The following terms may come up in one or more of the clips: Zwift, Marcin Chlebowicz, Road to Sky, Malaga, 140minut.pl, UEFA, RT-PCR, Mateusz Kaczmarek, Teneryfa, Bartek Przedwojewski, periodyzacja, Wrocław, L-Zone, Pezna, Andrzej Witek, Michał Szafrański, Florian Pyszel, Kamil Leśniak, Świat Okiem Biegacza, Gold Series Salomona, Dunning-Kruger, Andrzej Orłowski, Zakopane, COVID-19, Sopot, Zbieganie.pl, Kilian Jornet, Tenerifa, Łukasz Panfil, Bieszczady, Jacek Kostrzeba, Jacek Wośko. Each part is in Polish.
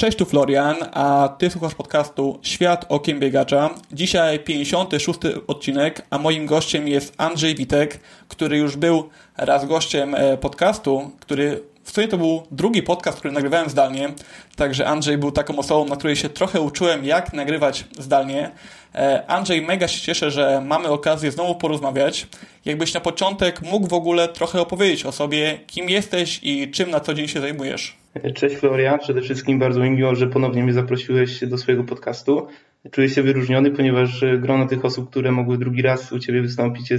Cześć, tu Florian, a Ty słuchasz podcastu Świat Okiem Biegacza. Dzisiaj 56. odcinek, a moim gościem jest Andrzej Witek, który już był raz gościem podcastu, który w sumie to był drugi podcast, który nagrywałem zdalnie, także Andrzej był taką osobą, na której się trochę uczyłem, jak nagrywać zdalnie. Andrzej, mega się cieszę, że mamy okazję znowu porozmawiać. Jakbyś na początek mógł w ogóle trochę opowiedzieć o sobie, kim jesteś i czym na co dzień się zajmujesz. Cześć Florian, przede wszystkim bardzo mi miło, że ponownie mnie zaprosiłeś do swojego podcastu. Czuję się wyróżniony, ponieważ grono tych osób, które mogły drugi raz u Ciebie wystąpić,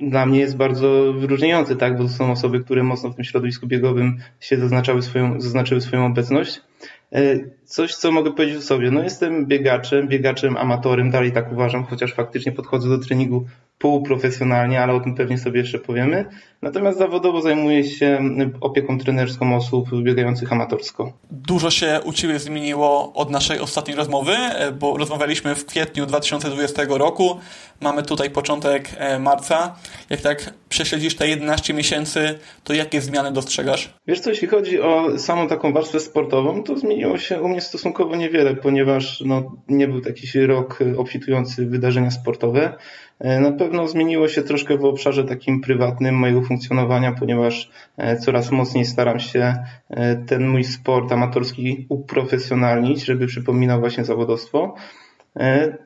dla mnie jest bardzo wyróżniające, tak? Bo to są osoby, które mocno w tym środowisku biegowym się zaznaczyły swoją obecność. Coś, co mogę powiedzieć o sobie. No, jestem biegaczem, amatorem, dalej tak uważam, chociaż faktycznie podchodzę do treningu półprofesjonalnie, ale o tym pewnie sobie jeszcze powiemy. Natomiast zawodowo zajmuję się opieką trenerską osób biegających amatorsko. Dużo się u Ciebie zmieniło od naszej ostatniej rozmowy, bo rozmawialiśmy w kwietniu 2020 roku. Mamy tutaj początek marca. Jak tak prześledzisz te 11 miesięcy, to jakie zmiany dostrzegasz? Wiesz co, jeśli chodzi o samą taką warstwę sportową, to zmieniło się u mnie stosunkowo niewiele, ponieważ nie był taki rok obfitujący w wydarzenia sportowe. Na pewno zmieniło się troszkę w obszarze takim prywatnym mojego funkcjonowania, ponieważ coraz mocniej staram się ten mój sport amatorski uprofesjonalnić, żeby przypominał właśnie zawodowstwo.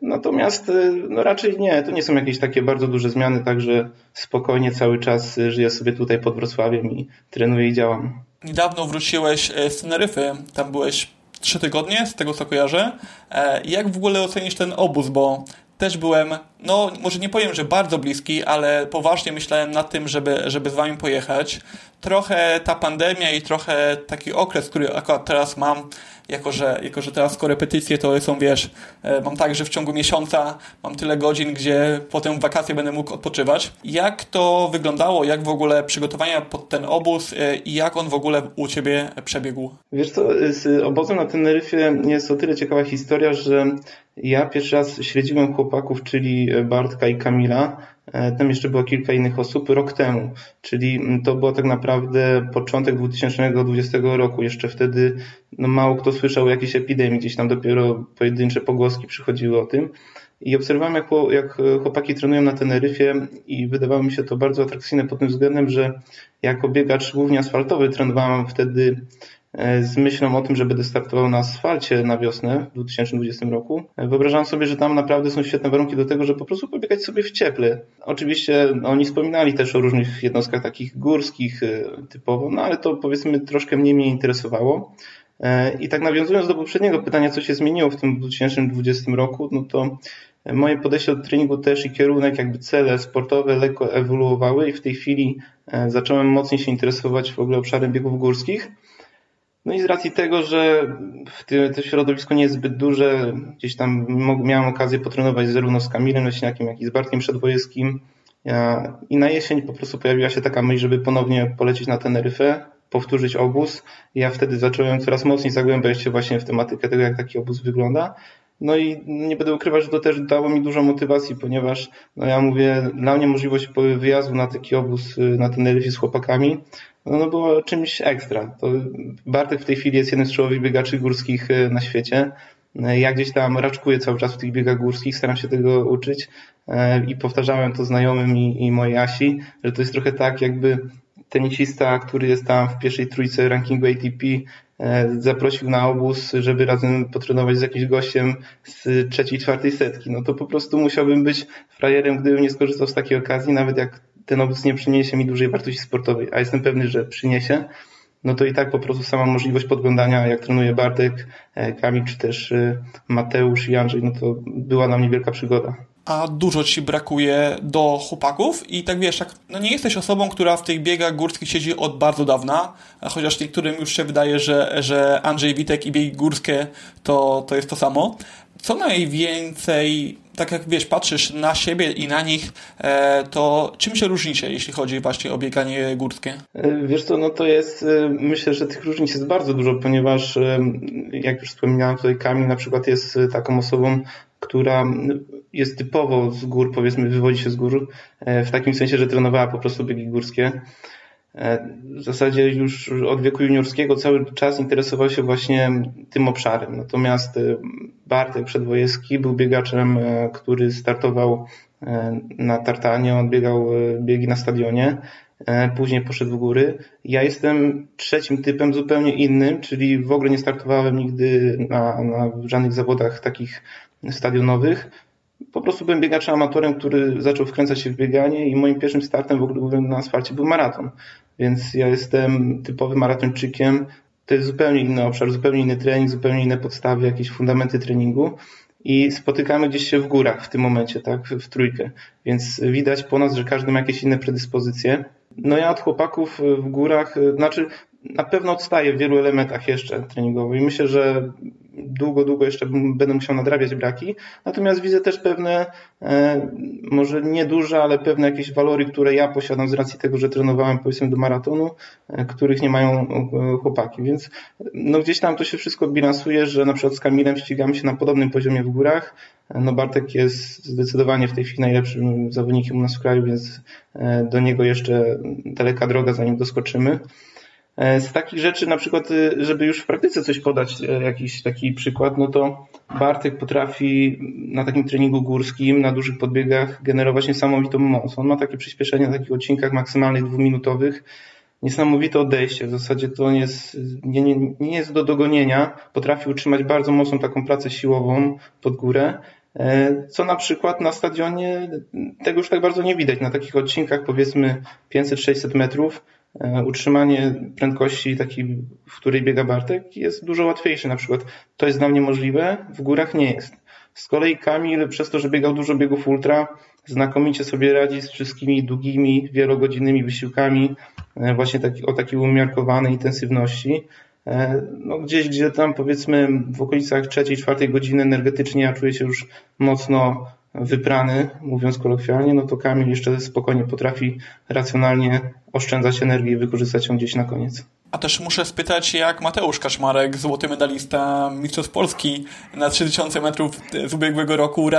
Natomiast raczej nie, to nie są jakieś takie bardzo duże zmiany, także spokojnie cały czas żyję sobie tutaj pod Wrocławiem i trenuję i działam. Niedawno wróciłeś z Teneryfy, tam byłeś 3 tygodnie, z tego co kojarzę. Jak w ogóle ocenisz ten obóz, bo też byłem, no może nie powiem, że bardzo bliski, ale poważnie myślałem nad tym, żeby z Wami pojechać. Trochę ta pandemia i trochę taki okres, który akurat teraz mam, jako że teraz korepetycje to są, wiesz, mam tak, że w ciągu miesiąca mam tyle godzin, gdzie potem w wakacje będę mógł odpoczywać. Jak to wyglądało? Jak w ogóle przygotowania pod ten obóz i jak on w ogóle u Ciebie przebiegł? Wiesz co, z obozem na Teneryfie jest o tyle ciekawa historia, że ja pierwszy raz śledziłem chłopaków, czyli Bartka i Kamila, tam jeszcze było kilka innych osób, rok temu, czyli to było tak naprawdę początek 2020 roku, jeszcze wtedy mało kto słyszał o jakiejś epidemii, gdzieś tam dopiero pojedyncze pogłoski przychodziły o tym i obserwowałem, jak chłopaki trenują na Teneryfie i wydawało mi się to bardzo atrakcyjne pod tym względem, że jako biegacz głównie asfaltowy trenowałem wtedy z myślą o tym, że będę startował na asfalcie na wiosnę w 2020 roku. Wyobrażam sobie, że tam naprawdę są świetne warunki do tego, żeby po prostu pobiegać sobie w cieple. Oczywiście oni wspominali też o różnych jednostkach takich górskich typowo, no ale to powiedzmy troszkę mnie interesowało. I tak nawiązując do poprzedniego pytania, co się zmieniło w tym 2020 roku, no to moje podejście do treningu też i kierunek, jakby cele sportowe lekko ewoluowały i w tej chwili zacząłem mocniej się interesować w ogóle obszarem biegów górskich. No i z racji tego, że to środowisko nie jest zbyt duże, gdzieś tam miałem okazję potrenować zarówno z Kamilem Leśniakiem, jak i z Bartkiem Przedwojewskim. I na jesień po prostu pojawiła się taka myśl, żeby ponownie polecieć na Teneryfę, powtórzyć obóz. Ja wtedy zacząłem coraz mocniej zagłębiać się właśnie w tematykę tego, jak taki obóz wygląda. No i nie będę ukrywał, że to też dało mi dużo motywacji, ponieważ ja mówię, dla mnie możliwość wyjazdu na taki obóz na Teneryfie z chłopakami było czymś ekstra. To Bartek w tej chwili jest jednym z czołowych biegaczy górskich na świecie. Ja gdzieś tam raczkuję cały czas w tych biegach górskich, staram się tego uczyć i powtarzałem to znajomym i mojej Asi, że to jest trochę tak, jakby tenisista, który jest tam w pierwszej trójce rankingu ATP, zaprosił na obóz, żeby razem potrenować z jakimś gościem z trzeciej, czwartej setki. No to po prostu musiałbym być frajerem, gdybym nie skorzystał z takiej okazji, nawet jak ten obóz nie przyniesie mi dużej wartości sportowej, a jestem pewny, że przyniesie, no to i tak po prostu sama możliwość podglądania, jak trenuje Bartek, Kamil, czy też Mateusz i Andrzej, no to była dla mnie wielka przygoda. A dużo Ci brakuje do chłopaków i tak wiesz, nie jesteś osobą, która w tych biegach górskich siedzi od bardzo dawna, chociaż niektórym już się wydaje, że Andrzej Witek i biegi górskie to jest to samo. Co najwięcej, tak jak wiesz, patrzysz na siebie i na nich, to czym się różnicie, jeśli chodzi właśnie o bieganie górskie? Wiesz co, to jest, myślę, że tych różnic jest bardzo dużo, ponieważ jak już wspominałem, tutaj Kamil na przykład jest taką osobą, która jest typowo z gór, powiedzmy wywodzi się z gór, w takim sensie, że trenowała po prostu biegi górskie. w zasadzie już od wieku juniorskiego cały czas interesował się właśnie tym obszarem. Natomiast Bartek Przedwojewski był biegaczem, który startował na tartanie, odbiegał biegi na stadionie, później poszedł w góry. Ja jestem trzecim typem, zupełnie innym, czyli w ogóle nie startowałem nigdy na żadnych zawodach takich stadionowych. Po prostu byłem biegaczem amatorem, który zaczął wkręcać się w bieganie i moim pierwszym startem w ogóle na asfalcie był maraton. Więc ja jestem typowym maratończykiem. To jest zupełnie inny obszar, zupełnie inny trening, zupełnie inne podstawy, jakieś fundamenty treningu. I spotykamy gdzieś się w górach w tym momencie, tak, w trójkę. Więc widać po nas, że każdy ma jakieś inne predyspozycje. No ja od chłopaków w górach, znaczy na pewno odstaję w wielu elementach jeszcze treningowych i myślę, że długo jeszcze będę musiał nadrabiać braki. Natomiast widzę też pewne, może nieduże, ale pewne jakieś walory, które ja posiadam z racji tego, że trenowałem powiedzmy do maratonu, których nie mają chłopaki. Więc no gdzieś tam to się wszystko bilansuje, że na przykład z Kamilem ścigamy się na podobnym poziomie w górach. No Bartek jest zdecydowanie w tej chwili najlepszym zawodnikiem u nas w kraju, więc do niego jeszcze daleka droga, zanim doskoczymy. Z takich rzeczy, na przykład, żeby już w praktyce coś podać, jakiś taki przykład, no to Bartek potrafi na takim treningu górskim, na dużych podbiegach generować niesamowitą moc. On ma takie przyspieszenie na takich odcinkach maksymalnych 2-minutowych, niesamowite odejście, w zasadzie to nie jest do dogonienia. Potrafi utrzymać bardzo mocną taką pracę siłową pod górę, co na przykład na stadionie tego już tak bardzo nie widać. Na takich odcinkach powiedzmy 500-600 metrów utrzymanie prędkości takiej, w której biega Bartek, jest dużo łatwiejsze. Na przykład to jest dla mnie możliwe, w górach nie jest. Z kolei Kamil przez to, że biegał dużo biegów ultra, znakomicie sobie radzi z wszystkimi długimi, wielogodzinnymi wysiłkami właśnie o takiej umiarkowanej intensywności. No gdzieś, gdzie tam powiedzmy w okolicach 3-4 godziny energetycznie ja czuję się już mocno wyprany, mówiąc kolokwialnie, no to Kamil jeszcze spokojnie potrafi racjonalnie oszczędzać energię i wykorzystać ją gdzieś na koniec. A też muszę spytać, jak Mateusz Kaczmarek, złoty medalista Mistrzostw Polski na 3000 metrów z ubiegłego roku,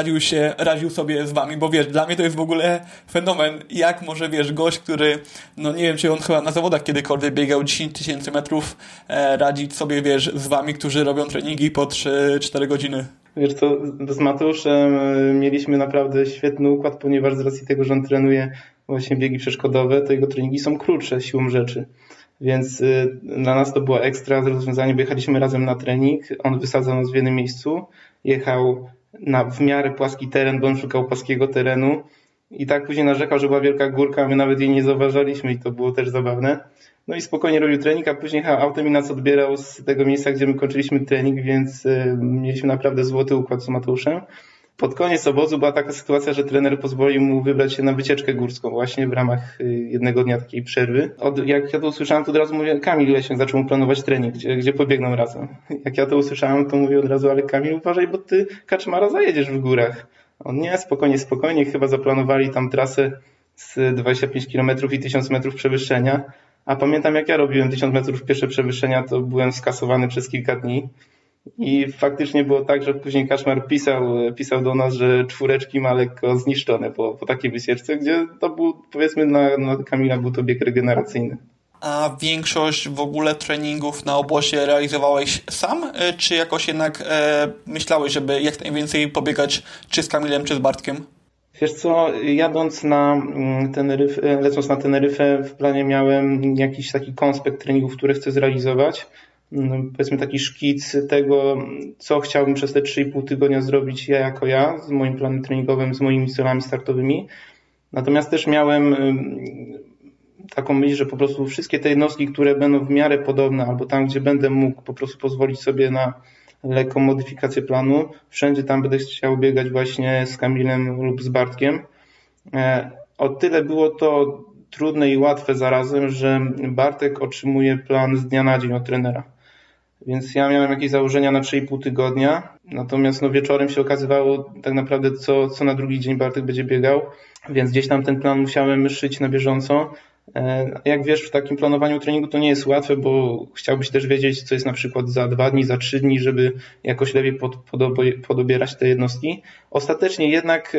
radził sobie z wami, bo wiesz, dla mnie to jest w ogóle fenomen, jak może, wiesz, gość, który, no nie wiem, czy on chyba na zawodach kiedykolwiek biegał 10 000 metrów, radzić sobie, wiesz, z wami, którzy robią treningi po 3-4 godziny. Wiesz co, z Mateuszem mieliśmy naprawdę świetny układ, ponieważ z racji tego, że on trenuje właśnie biegi przeszkodowe, to jego treningi są krótsze siłą rzeczy. Więc dla nas to było ekstra rozwiązanie, bo jechaliśmy razem na trening, on wysadzał nas w jednym miejscu, jechał na w miarę płaski teren, bo on szukał płaskiego terenu i tak później narzekał, że była wielka górka, a my nawet jej nie zauważaliśmy i to było też zabawne. No i spokojnie robił trening, a później autem i nas odbierał z tego miejsca, gdzie my kończyliśmy trening, więc mieliśmy naprawdę złoty układ z Mateuszem. Pod koniec obozu była taka sytuacja, że trener pozwolił mu wybrać się na wycieczkę górską właśnie w ramach jednego dnia takiej przerwy. Jak ja to usłyszałem, to od razu mówię, Kamil Leśniak zaczął mu planować trening, gdzie pobiegną razem. Jak ja to usłyszałem, to mówię od razu, ale Kamil uważaj, bo ty Kaczmara zajedziesz w górach. On nie, spokojnie, chyba zaplanowali tam trasę z 25 km i 1000 metrów przewyższenia. A pamiętam, jak ja robiłem 1000 metrów pierwsze przewyższenia, to byłem skasowany przez kilka dni. I faktycznie było tak, że później Kaczmar pisał do nas, że czwóreczki ma lekko zniszczone po takiej wycieczce, gdzie to był, powiedzmy, na Kamila był to bieg regeneracyjny. A większość w ogóle treningów na obozie realizowałeś sam? Czy jakoś jednak myślałeś, żeby jak najwięcej pobiegać czy z Kamilem, czy z Bartkiem? Wiesz co, lecąc na Teneryfę w planie miałem jakiś taki konspekt treningów, które chcę zrealizować. No, powiedzmy taki szkic tego, co chciałbym przez te 3,5 tygodnia zrobić ja, z moim planem treningowym, z moimi celami startowymi. Natomiast też miałem taką myśl, że po prostu wszystkie te jednostki, które będą w miarę podobne, albo tam, gdzie będę mógł po prostu pozwolić sobie na lekką modyfikację planu, wszędzie tam będę chciał biegać właśnie z Kamilem lub z Bartkiem. O tyle było to trudne i łatwe zarazem, że Bartek otrzymuje plan z dnia na dzień od trenera. Więc ja miałem jakieś założenia na 3,5 tygodnia, natomiast no wieczorem się okazywało tak naprawdę co na drugi dzień Bartek będzie biegał, więc gdzieś tam ten plan musiałem szyć na bieżąco. Jak wiesz, w takim planowaniu treningu to nie jest łatwe, bo chciałbyś też wiedzieć, co jest na przykład za 2 dni, za 3 dni, żeby jakoś lepiej podobierać te jednostki. Ostatecznie jednak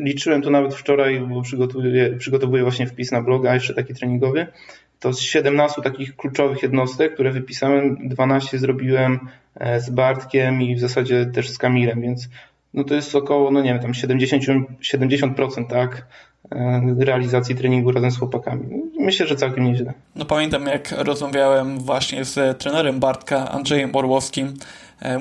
liczyłem to nawet wczoraj, bo przygotowuję właśnie wpis na bloga, jeszcze taki treningowy. To z 17 takich kluczowych jednostek, które wypisałem, 12 zrobiłem z Bartkiem i w zasadzie też z Kamilem, więc no to jest około, no nie wiem, tam 70%, tak, realizacji treningu razem z chłopakami. Myślę, że całkiem nieźle. No pamiętam, jak rozmawiałem właśnie z trenerem Bartka, Andrzejem Orłowskim,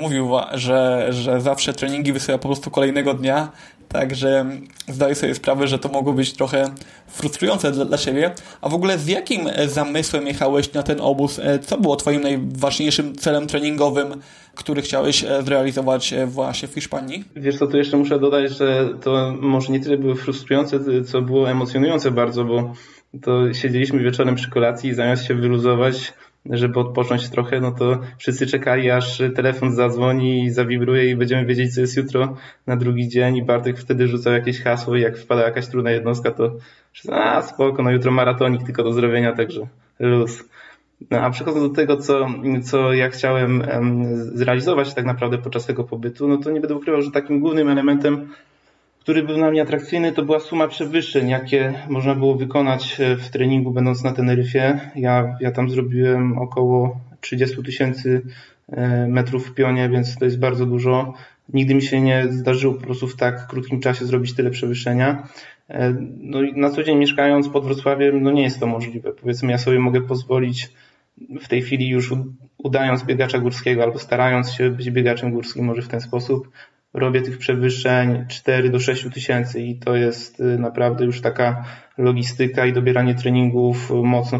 mówił, że zawsze treningi wysyła po prostu kolejnego dnia, także zdaję sobie sprawę, że to mogło być trochę frustrujące dla siebie. A w ogóle z jakim zamysłem jechałeś na ten obóz? Co było twoim najważniejszym celem treningowym, który chciałeś zrealizować właśnie w Hiszpanii? Wiesz co, tu jeszcze muszę dodać, że to może nie tyle były frustrujące, co było emocjonujące bardzo, bo to siedzieliśmy wieczorem przy kolacji i zamiast się wyluzować, żeby odpocząć trochę, no to wszyscy czekali, aż telefon zadzwoni i zawibruje i będziemy wiedzieć, co jest jutro na drugi dzień. I Bartek wtedy rzucał jakieś hasło i jak wpada jakaś trudna jednostka, to spoko, no jutro maratonik tylko do zrobienia, także luz. No a przechodząc do tego, co ja chciałem zrealizować tak naprawdę podczas tego pobytu, no to nie będę ukrywał, że takim głównym elementem, który był dla mnie atrakcyjny, to była suma przewyższeń, jakie można było wykonać w treningu będąc na Teneryfie. Ja tam zrobiłem około 30 000 metrów w pionie, więc to jest bardzo dużo. Nigdy mi się nie zdarzyło po prostu w tak krótkim czasie zrobić tyle przewyższenia. No i na co dzień mieszkając pod Wrocławiem, no nie jest to możliwe. Powiedzmy, ja sobie mogę pozwolić w tej chwili, już udając biegacza górskiego albo starając się być biegaczem górskim, może w ten sposób, robię tych przewyższeń 4 do 6 000 i to jest naprawdę już taka logistyka i dobieranie treningów mocno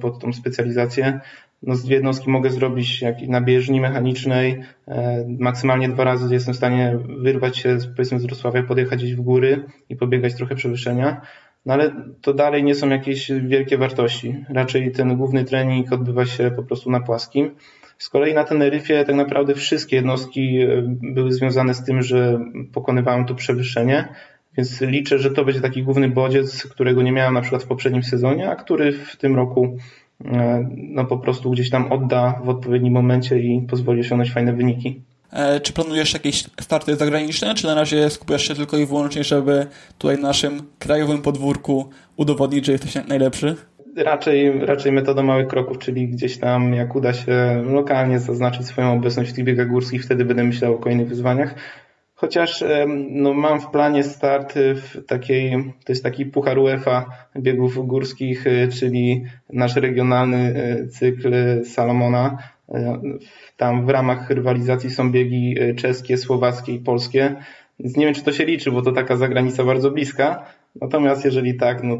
pod tą specjalizację. No z jednostki mogę zrobić jak na bieżni mechanicznej, maksymalnie 2 razy jestem w stanie wyrwać się powiedzmy z Wrocławia, podjechać gdzieś w góry i pobiegać trochę przewyższenia. No ale to dalej nie są jakieś wielkie wartości. Raczej ten główny trening odbywa się po prostu na płaskim. Z kolei na Teneryfie tak naprawdę wszystkie jednostki były związane z tym, że pokonywałem to przewyższenie, więc liczę, że to będzie taki główny bodziec, którego nie miałem na przykład w poprzednim sezonie, a który w tym roku no po prostu gdzieś tam odda w odpowiednim momencie i pozwoli osiągnąć fajne wyniki. Czy planujesz jakieś starty zagraniczne, czy na razie skupiasz się tylko i wyłącznie, żeby tutaj w naszym krajowym podwórku udowodnić, że jesteś najlepszy? Raczej metoda małych kroków, czyli gdzieś tam jak uda się lokalnie zaznaczyć swoją obecność w tych biegach górskich, wtedy będę myślał o kolejnych wyzwaniach. Chociaż no, mam w planie start w takiej, to jest taki puchar UEFA biegów górskich, czyli nasz regionalny cykl Salomona. Tam w ramach rywalizacji są biegi czeskie, słowackie i polskie. Więc nie wiem, czy to się liczy, bo to taka zagranica bardzo bliska. Natomiast jeżeli tak, no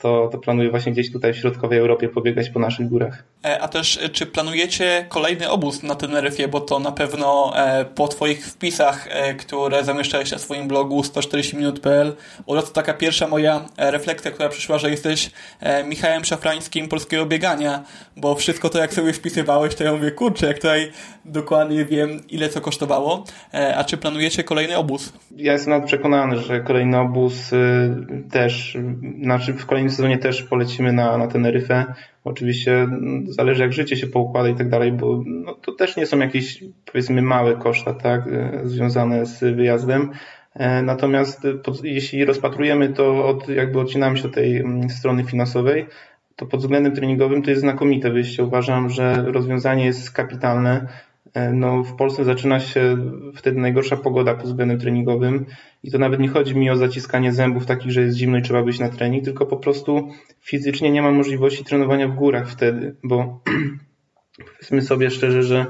to planuję właśnie gdzieś tutaj w środkowej Europie pobiegać po naszych górach. A też czy planujecie kolejny obóz na Teneryfie, bo to na pewno po twoich wpisach, które zamieszczałeś na swoim blogu 140minut.pl, oraz to taka pierwsza moja refleksja, która przyszła, że jesteś Michałem Szafrańskim polskiego biegania, bo wszystko to, jak sobie wpisywałeś, to ja mówię, kurczę, jak tutaj dokładnie wiem, ile co kosztowało. A czy planujecie kolejny obóz? Ja jestem nawet przekonany, że kolejny obóz też, znaczy w kolejnym sezonie też polecimy na Teneryfę. Oczywiście zależy, jak życie się poukłada i tak dalej, bo no, to też nie są jakieś, powiedzmy, małe koszta, tak, związane z wyjazdem. Natomiast jeśli rozpatrujemy to, jakby odcinamy się od tej strony finansowej, to pod względem treningowym to jest znakomite wyjście. Uważam, że rozwiązanie jest kapitalne. No, w Polsce zaczyna się wtedy najgorsza pogoda pod względem treningowym i to nawet nie chodzi mi o zaciskanie zębów takich, że jest zimno i trzeba być na trening, tylko po prostu fizycznie nie mam możliwości trenowania w górach wtedy, bo powiedzmy sobie szczerze, że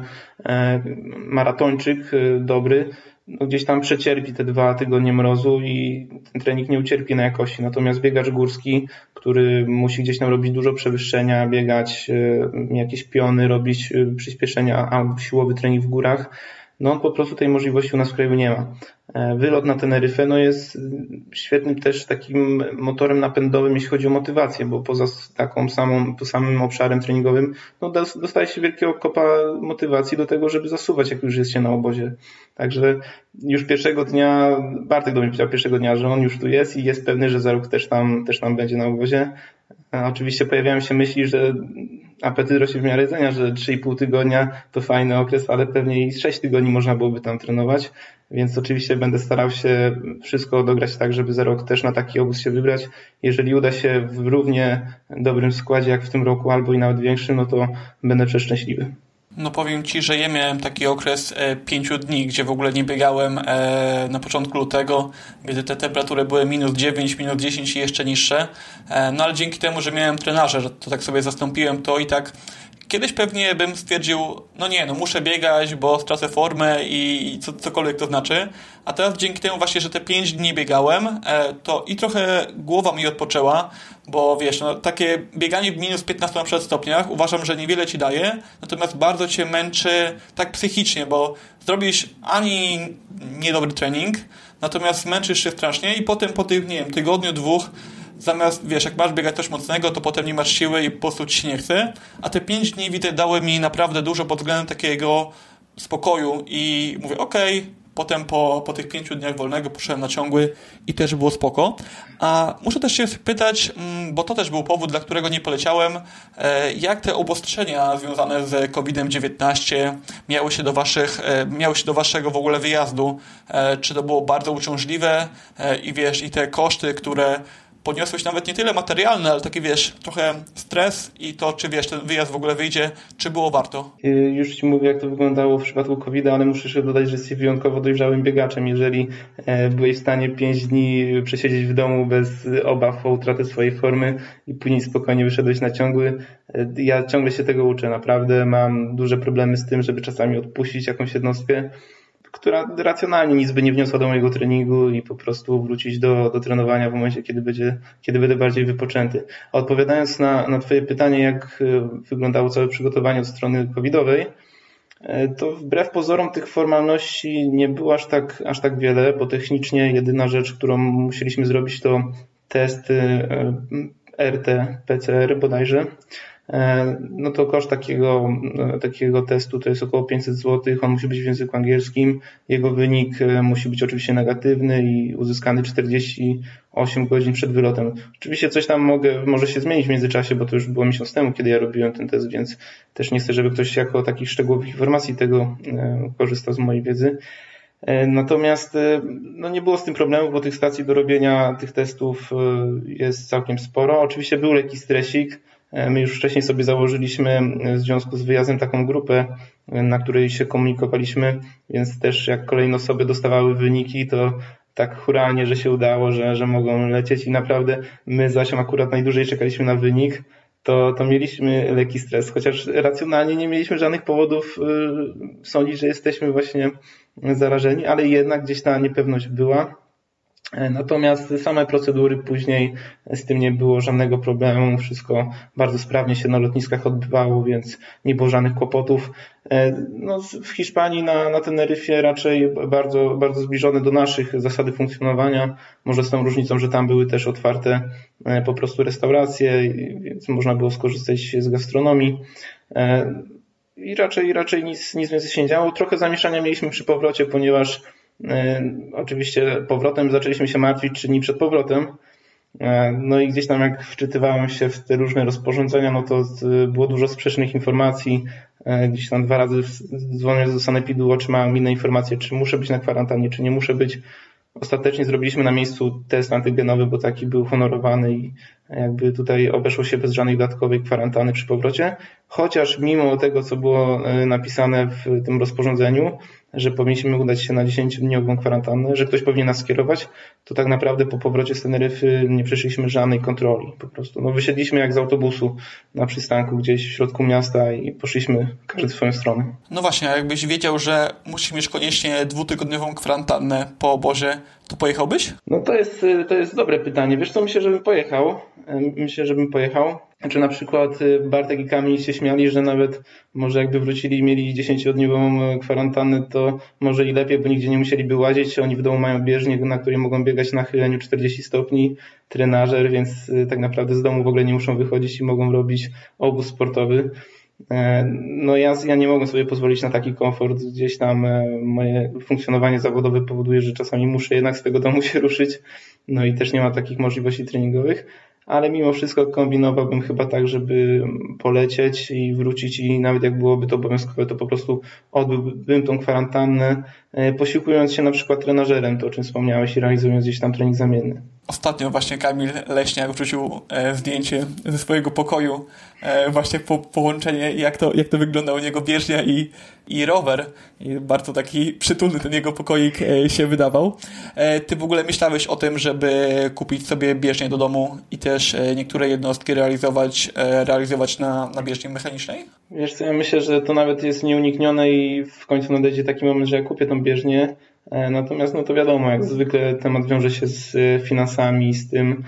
maratończyk dobry no gdzieś tam przecierpi te 2 tygodnie mrozu i ten trening nie ucierpi na jakości. Natomiast biegacz górski, który musi gdzieś tam robić dużo przewyższenia, biegać jakieś piony, robić przyspieszenia, a siłowy trening w górach, no on po prostu tej możliwości u nas w kraju nie ma. Wylot na Teneryfę no jest świetnym też takim motorem napędowym, jeśli chodzi o motywację, bo poza taką samym obszarem treningowym no dostaje się wielkiego kopa motywacji do tego, żeby zasuwać, jak już jest się na obozie. Także już pierwszego dnia, Bartek do mnie powiedział pierwszego dnia, że on już tu jest i jest pewny, że za rok też tam będzie na obozie. Oczywiście pojawiają się myśli, że apetyt rośnie w miarę jedzenia, że 3,5 tygodnia to fajny okres, ale pewnie i 6 tygodni można byłoby tam trenować, więc oczywiście będę starał się wszystko dograć tak, żeby za rok też na taki obóz się wybrać. Jeżeli uda się w równie dobrym składzie jak w tym roku albo i nawet większym, no to będę przeszczęśliwy. No powiem Ci, że ja miałem taki okres 5 dni, gdzie w ogóle nie biegałem na początku lutego, gdy te temperatury były -9, -10 i jeszcze niższe. No ale dzięki temu, że miałem trenażer, że to tak sobie zastąpiłem to i tak kiedyś pewnie bym stwierdził, muszę biegać, bo stracę formę i cokolwiek to znaczy. A teraz dzięki temu właśnie, że te 5 dni biegałem, to i trochę głowa mi odpoczęła, bo wiesz, takie bieganie w -15 na przykład stopniach uważam, że niewiele Ci daje, natomiast bardzo Cię męczy tak psychicznie, bo zrobisz ani niedobry trening, natomiast męczysz się strasznie i potem po tym, tygodniu, dwóch, zamiast, jak masz biegać coś mocnego, to potem nie masz siły i po prostu Ci się nie chce. A te 5 dni, dały mi naprawdę dużo pod względem takiego spokoju i mówię, okej. Potem po tych 5 dniach wolnego poszedłem na ciągły i też było spoko. A muszę też się spytać, bo to też był powód, dla którego nie poleciałem, jak te obostrzenia związane z COVID-19 miały się do waszego w ogóle wyjazdu? Czy to było bardzo uciążliwe? I te koszty, które podniosłeś, nawet nie tyle materialne, ale taki trochę stres i to, czy ten wyjazd w ogóle wyjdzie, czy było warto? Już Ci mówię, jak to wyglądało w przypadku COVID-a, ale muszę jeszcze dodać, że jesteś wyjątkowo dojrzałym biegaczem. Jeżeli byłeś w stanie 5 dni przesiedzieć w domu bez obaw o utratę swojej formy i później spokojnie wyszedłeś na ciągły, ja ciągle się tego uczę. Naprawdę mam duże problemy z tym, żeby czasami odpuścić jakąś jednostkę, która racjonalnie nic by nie wniosła do mojego treningu i po prostu wrócić do trenowania w momencie, kiedy będę bardziej wypoczęty. A odpowiadając na Twoje pytanie, jak wyglądało całe przygotowanie od strony covidowej, to wbrew pozorom tych formalności nie było aż tak wiele, bo technicznie jedyna rzecz, którą musieliśmy zrobić, to testy RT-PCR bodajże. No to koszt takiego testu to jest około 500 zł, on musi być w języku angielskim, jego wynik musi być oczywiście negatywny i uzyskany 48 godzin przed wylotem. Oczywiście coś tam może się zmienić w międzyczasie, bo to już było miesiąc temu, kiedy ja robiłem ten test, więc też nie chcę, żeby ktoś jako takich szczegółowych informacji tego korzystał z mojej wiedzy. Natomiast nie było z tym problemu, bo tych stacji do robienia tych testów jest całkiem sporo. Oczywiście był lekki stresik. My już wcześniej sobie założyliśmy w związku z wyjazdem taką grupę, na której się komunikowaliśmy, więc też jak kolejne osoby dostawały wyniki, to tak huralnie, że się udało, że mogą lecieć i naprawdę my z Asią akurat najdłużej czekaliśmy na wynik, to mieliśmy lekki stres, chociaż racjonalnie nie mieliśmy żadnych powodów sądzić, że jesteśmy właśnie zarażeni, ale jednak gdzieś ta niepewność była. Natomiast same procedury później, z tym nie było żadnego problemu, wszystko bardzo sprawnie się na lotniskach odbywało, więc nie było żadnych kłopotów. W Hiszpanii na Teneryfie raczej bardzo, bardzo zbliżone do naszych zasady funkcjonowania, może z tą różnicą, że tam były też otwarte po prostu restauracje, więc można było skorzystać z gastronomii. I raczej nic więcej się nie działo. Trochę zamieszania mieliśmy przy powrocie, ponieważ oczywiście powrotem zaczęliśmy się martwić 3 dni przed powrotem, i gdzieś tam jak wczytywałem się w te różne rozporządzenia, to było dużo sprzecznych informacji, gdzieś tam 2 razy dzwoniąc do sanepidu otrzymałem inne informacje, czy muszę być na kwarantannie, czy nie muszę być. Ostatecznie zrobiliśmy na miejscu test antygenowy, bo taki był honorowany i jakby tutaj obeszło się bez żadnej dodatkowej kwarantanny przy powrocie. Chociaż mimo tego, co było napisane w tym rozporządzeniu, że powinniśmy udać się na 10-dniową kwarantannę, że ktoś powinien nas skierować, to tak naprawdę po powrocie z Teneryfy nie przeszliśmy żadnej kontroli. Po prostu wysiedliśmy jak z autobusu na przystanku gdzieś w środku miasta i poszliśmy każdy w swoją stronę. No właśnie, a jakbyś wiedział, że musisz mieć koniecznie 2-tygodniową kwarantannę po obozie, to pojechałbyś? To jest dobre pytanie. Wiesz co, myślę, żebym pojechał. Znaczy na przykład Bartek i Kamil się śmiali, że nawet może jakby wrócili i mieli 10-dniową kwarantannę, to może i lepiej, bo nigdzie nie musieliby łazić. Oni w domu mają bieżnię, na której mogą biegać na chyleniu 40 stopni, trenażer, więc tak naprawdę z domu w ogóle nie muszą wychodzić i mogą robić obóz sportowy. Ja nie mogę sobie pozwolić na taki komfort. Gdzieś tam moje funkcjonowanie zawodowe powoduje, że czasami muszę jednak z tego domu się ruszyć. I też nie ma takich możliwości treningowych. ale mimo wszystko kombinowałbym chyba tak, żeby polecieć i wrócić i nawet jak byłoby to obowiązkowe, to po prostu odbyłbym tą kwarantannę, posiłkując się na przykład trenażerem, to o czym wspomniałeś, i realizując gdzieś tam trening zamienny. Ostatnio właśnie Kamil Leśniak wrzucił zdjęcie ze swojego pokoju, właśnie połączenie, jak to wygląda u niego bieżnia i rower. I bardzo taki przytulny ten jego pokoik się wydawał. Ty w ogóle myślałeś o tym, żeby kupić sobie bieżnię do domu i też niektóre jednostki realizować na bieżni mechanicznej? Wiesz co, ja myślę, że to nawet jest nieuniknione i w końcu nadejdzie taki moment, że ja kupię tą bieżnię. Natomiast no to wiadomo, jak zwykle temat wiąże się z finansami, z tym,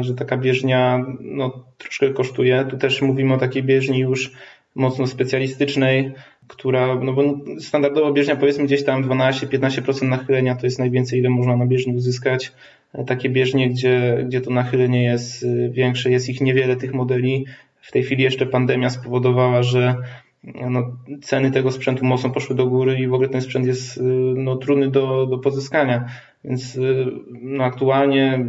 że taka bieżnia no, troszkę kosztuje. Tu też mówimy o takiej bieżni już mocno specjalistycznej, która, no bo standardowo bieżnia powiedzmy gdzieś tam 12-15% nachylenia to jest najwięcej, ile można na bieżni uzyskać. Takie bieżnie, gdzie to nachylenie jest większe, jest ich niewiele tych modeli. W tej chwili jeszcze pandemia spowodowała, że no, ceny tego sprzętu mocno poszły do góry i w ogóle ten sprzęt jest no, trudny do pozyskania, więc no, aktualnie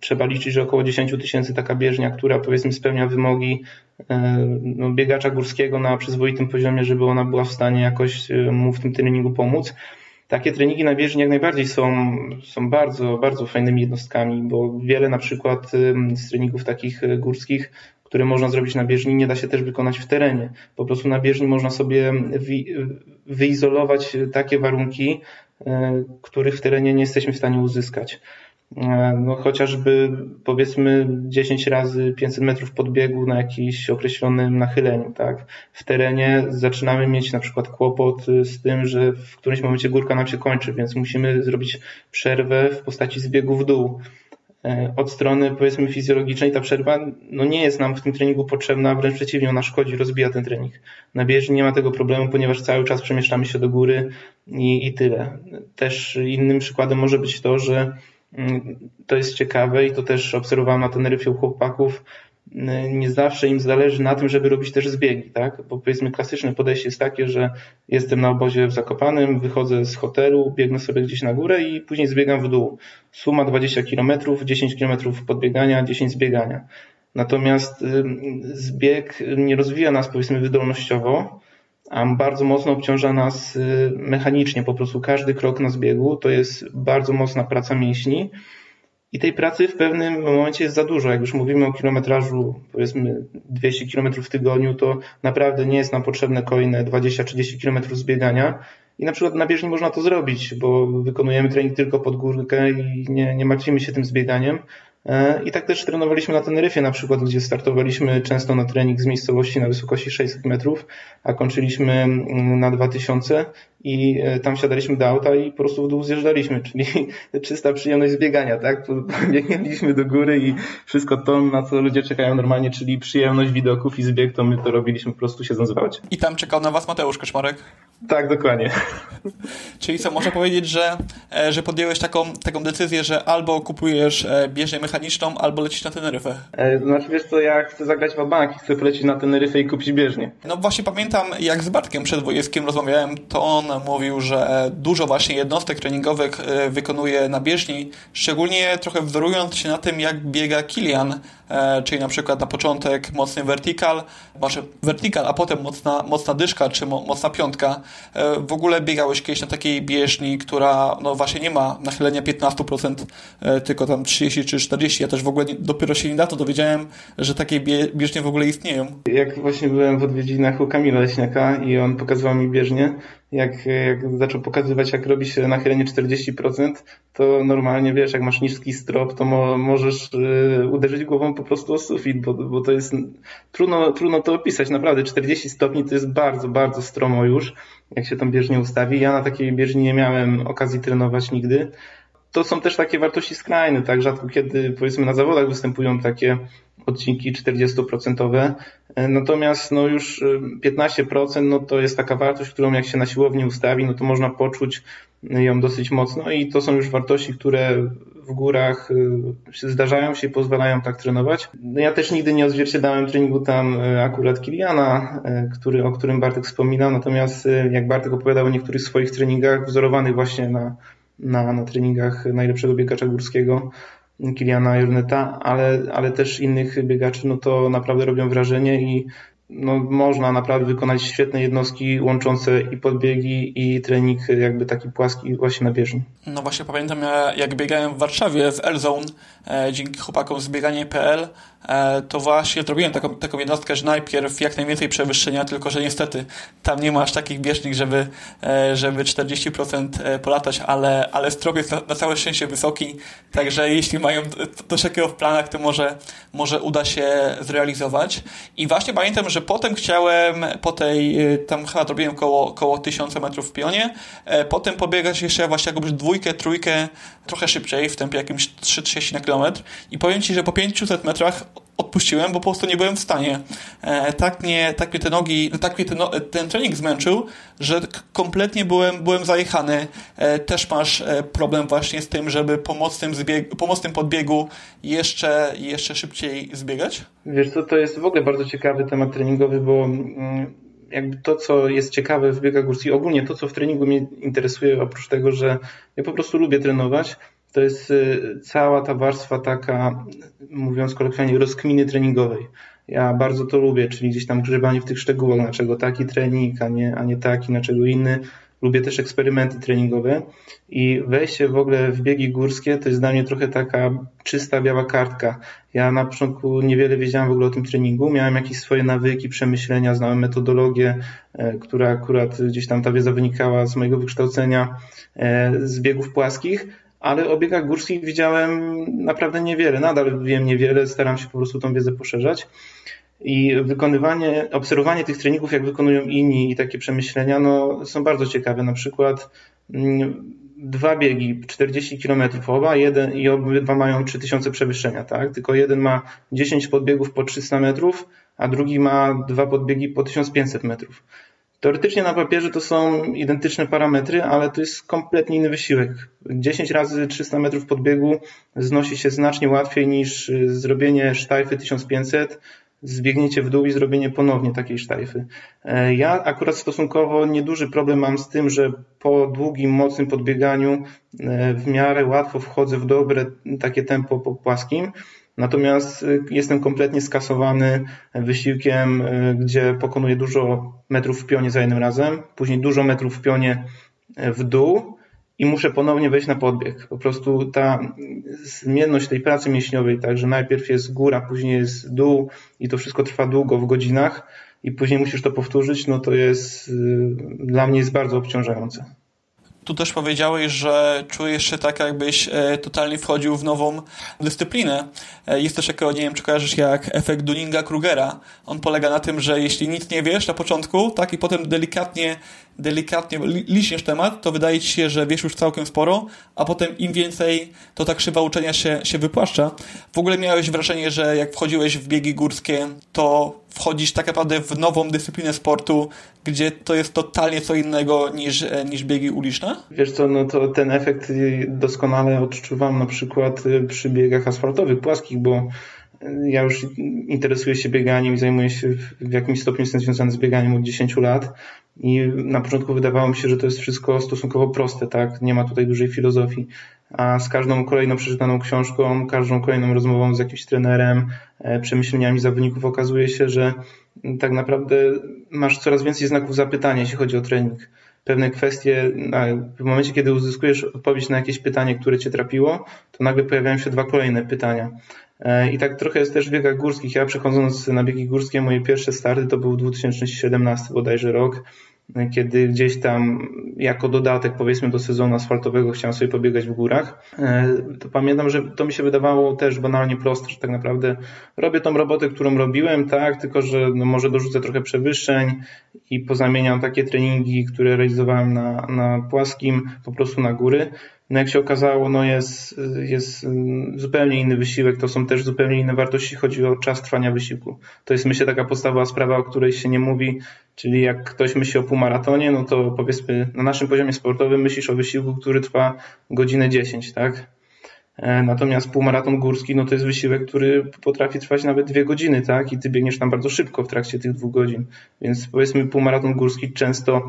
trzeba liczyć, że około 10 000 taka bieżnia, która powiedzmy spełnia wymogi no, biegacza górskiego na przyzwoitym poziomie, żeby ona była w stanie jakoś mu w tym treningu pomóc. Takie treningi na bieżni jak najbardziej są bardzo, bardzo fajnymi jednostkami, bo wiele na przykład z treningów takich górskich, które można zrobić na bieżni, nie da się też wykonać w terenie. Po prostu na bieżni można sobie wyizolować takie warunki, których w terenie nie jesteśmy w stanie uzyskać. No, chociażby powiedzmy 10 razy 500 metrów podbiegu na jakimś określonym nachyleniu, tak? W terenie zaczynamy mieć na przykład kłopot z tym, że w którymś momencie górka nam się kończy, więc musimy zrobić przerwę w postaci zbiegu w dół. Od strony powiedzmy fizjologicznej ta przerwa no nie jest nam w tym treningu potrzebna, wręcz przeciwnie, ona szkodzi, rozbija ten trening. Na bieżni nie ma tego problemu, ponieważ cały czas przemieszczamy się do góry i tyle. Też innym przykładem może być to, że to jest ciekawe i to też obserwowałem na Teneryfie u chłopaków, nie zawsze im zależy na tym, żeby robić też zbiegi, tak? Bo powiedzmy klasyczne podejście jest takie, że jestem na obozie w Zakopanem, wychodzę z hotelu, biegnę sobie gdzieś na górę i później zbiegam w dół. Suma 20 km, 10 km podbiegania, 10 zbiegania. Natomiast zbieg nie rozwija nas powiedzmy wydolnościowo, a bardzo mocno obciąża nas mechanicznie. Po prostu każdy krok na zbiegu to jest bardzo mocna praca mięśni. I tej pracy w pewnym momencie jest za dużo. Jak już mówimy o kilometrażu, powiedzmy 200 km w tygodniu, to naprawdę nie jest nam potrzebne kolejne 20-30 km zbiegania. I na przykład na bieżni można to zrobić, bo wykonujemy trening tylko pod górkę i nie martwimy się tym zbieganiem. I tak też trenowaliśmy na Teneryfie na przykład, gdzie startowaliśmy często na trening z miejscowości na wysokości 600 metrów, a kończyliśmy na 2000 i tam wsiadaliśmy do auta i po prostu w dół zjeżdżaliśmy, czyli czysta przyjemność zbiegania, tak? Biegaliśmy do góry i wszystko to, na co ludzie czekają normalnie, czyli przyjemność widoków i zbieg, to my to robiliśmy po prostu siedząc w aucie. I tam czekał na was Mateusz Kaczmarek? Tak, dokładnie. Czyli co, można powiedzieć, że podjąłeś taką decyzję, że albo kupujesz bieżnię mechaniczną, albo lecisz na Teneryfę. Znaczy wiesz co, ja chcę zagrać w bank i chcę polecić na Teneryfę i kupić bieżnię. No właśnie pamiętam, jak z Bartkiem Przedwojewskim rozmawiałem, to on mówił, że dużo właśnie jednostek treningowych wykonuje na bieżni, szczególnie trochę wzorując się na tym, jak biega Kilian, czyli na przykład na początek mocny vertikal, a potem mocna dyszka, czy mocna piątka. W ogóle biegałeś kiedyś na takiej bieżni, która no właśnie nie ma nachylenia 15%, tylko tam 30 czy 40. Ja też w ogóle dopiero się niedawno dowiedziałem, że takie bieżnie w ogóle istnieją. Jak właśnie byłem w odwiedzinach u Kamila Leśniaka i on pokazywał mi bieżnię, jak zaczął pokazywać, jak robi się nachylenie 40%, to normalnie wiesz, jak masz niski strop, to możesz uderzyć głową po prostu o sufit, bo to jest trudno to opisać, naprawdę 40 stopni to jest bardzo, bardzo stromo już, jak się tą bieżnię ustawi. Ja na takiej bieżni nie miałem okazji trenować nigdy. To są też takie wartości skrajne, tak? Rzadko kiedy powiedzmy na zawodach występują takie odcinki 40%, natomiast no już 15% no to jest taka wartość, którą jak się na siłowni ustawi, no to można poczuć ją dosyć mocno i to są już wartości, które w górach zdarzają się i pozwalają tak trenować. Ja też nigdy nie odzwierciedlałem treningu tam akurat Kiliana, o którym Bartek wspominał, natomiast jak Bartek opowiadał o niektórych swoich treningach wzorowanych właśnie na treningach najlepszego biegacza górskiego, Kiliana Jorneta, ale też innych biegaczy, no to naprawdę robią wrażenie i no można naprawdę wykonać świetne jednostki łączące i podbiegi, i trening jakby taki płaski właśnie na bieżni. No właśnie pamiętam, jak biegałem w Warszawie w L-Zone dzięki chłopakom Zbieganie.pl, to właśnie zrobiłem taką jednostkę, że najpierw jak najwięcej przewyższenia, tylko że niestety tam nie ma aż takich bieżnych, żeby 40% polatać, ale strop jest na całe szczęście wysoki, także jeśli mają coś takiego w planach, to może uda się zrealizować. I właśnie pamiętam, że potem chciałem tam chyba robiłem koło 1000 metrów w pionie, potem pobiegać jeszcze właśnie jakąś dwójkę, trójkę trochę szybciej, w tempie jakimś 3,30 na kilometr i powiem Ci, że po 500 metrach odpuściłem, bo po prostu nie byłem w stanie. Tak mnie ten trening zmęczył, że kompletnie byłem zajechany. Też masz problem właśnie z tym, żeby pomocnym podbiegu jeszcze szybciej zbiegać? Wiesz co, to jest w ogóle bardzo ciekawy temat treningowy, bo jakby to, co jest ciekawe w biegach górskich, ogólnie to, co w treningu mnie interesuje, oprócz tego, że ja po prostu lubię trenować, to jest cała ta warstwa taka, mówiąc kolokwialnie, rozkminy treningowej. Ja bardzo to lubię, czyli gdzieś tam grzebanie w tych szczegółach, na czego taki trening, a nie taki, na czego inny. Lubię też eksperymenty treningowe i wejście w ogóle w biegi górskie to jest dla mnie trochę taka czysta, biała kartka. Ja na początku niewiele wiedziałem w ogóle o tym treningu, miałem jakieś swoje nawyki, przemyślenia, znałem metodologię, która akurat gdzieś tam ta wiedza wynikała z mojego wykształcenia z biegów płaskich, ale o biegach górskich widziałem naprawdę niewiele, nadal wiem niewiele, staram się po prostu tą wiedzę poszerzać i obserwowanie tych treningów, jak wykonują inni i takie przemyślenia, no są bardzo ciekawe. Na przykład dwa biegi, 40 km oba, jeden i obydwa mają 3000 przewyższenia, tak? Tylko jeden ma 10 podbiegów po 300 metrów, a drugi ma dwa podbiegi po 1500 metrów. Teoretycznie na papierze to są identyczne parametry, ale to jest kompletnie inny wysiłek. 10 razy 300 metrów podbiegu znosi się znacznie łatwiej niż zrobienie sztajfy 1500, zbiegniecie w dół i zrobienie ponownie takiej sztajfy. Ja akurat stosunkowo nieduży problem mam z tym, że po długim, mocnym podbieganiu w miarę łatwo wchodzę w dobre takie tempo po płaskim. Natomiast jestem kompletnie skasowany wysiłkiem, gdzie pokonuję dużo metrów w pionie za jednym razem, później dużo metrów w pionie w dół i muszę ponownie wejść na podbieg. Po prostu ta zmienność tej pracy mięśniowej, także najpierw jest góra, później jest dół i to wszystko trwa długo w godzinach i później musisz to powtórzyć, no to jest dla mnie jest bardzo obciążające. Tu też powiedziałeś, że czujesz się tak, jakbyś totalnie wchodził w nową dyscyplinę. Jest też takiego, nie wiem, czy kojarzysz, jak efekt Dunninga-Krugera. On polega na tym, że jeśli nic nie wiesz na początku, tak, i potem delikatnie liśniesz temat, to wydaje Ci się, że wiesz już całkiem sporo, a potem im więcej, to ta krzywa uczenia się wypłaszcza. W ogóle miałeś wrażenie, że jak wchodziłeś w biegi górskie, to wchodzisz tak naprawdę w nową dyscyplinę sportu, gdzie to jest totalnie co innego niż biegi uliczne? Wiesz co, no to ten efekt doskonale odczuwam na przykład przy biegach asfaltowych, płaskich, bo ja już interesuję się bieganiem i zajmuję się w jakimś stopniu, jestem związany z bieganiem od 10 lat i na początku wydawało mi się, że to jest wszystko stosunkowo proste, tak? Nie ma tutaj dużej filozofii, a z każdą kolejną przeczytaną książką, każdą kolejną rozmową z jakimś trenerem, przemyśleniami zawodników okazuje się, że tak naprawdę masz coraz więcej znaków zapytania, jeśli chodzi o trening. Pewne kwestie, w momencie kiedy uzyskujesz odpowiedź na jakieś pytanie, które cię trapiło, to nagle pojawiają się dwa kolejne pytania. I tak trochę jest też w biegach górskich. Ja przechodząc na biegi górskie, moje pierwsze starty to był 2017 bodajże rok, kiedy gdzieś tam jako dodatek powiedzmy do sezonu asfaltowego chciałem sobie pobiegać w górach. To pamiętam, że to mi się wydawało też banalnie proste, że tak naprawdę robię tą robotę, którą robiłem, tak, tylko że no może dorzucę trochę przewyższeń i pozamieniam takie treningi, które realizowałem na płaskim, po prostu na góry. No jak się okazało, no jest zupełnie inny wysiłek, to są też zupełnie inne wartości, chodzi o czas trwania wysiłku. To jest myślę taka podstawowa sprawa, o której się nie mówi, czyli jak ktoś myśli o półmaratonie, no to powiedzmy na naszym poziomie sportowym myślisz o wysiłku, który trwa godzinę 10, tak? Natomiast półmaraton górski, no to jest wysiłek, który potrafi trwać nawet 2 godziny, tak? I ty biegniesz tam bardzo szybko w trakcie tych 2 godzin. Więc powiedzmy półmaraton górski często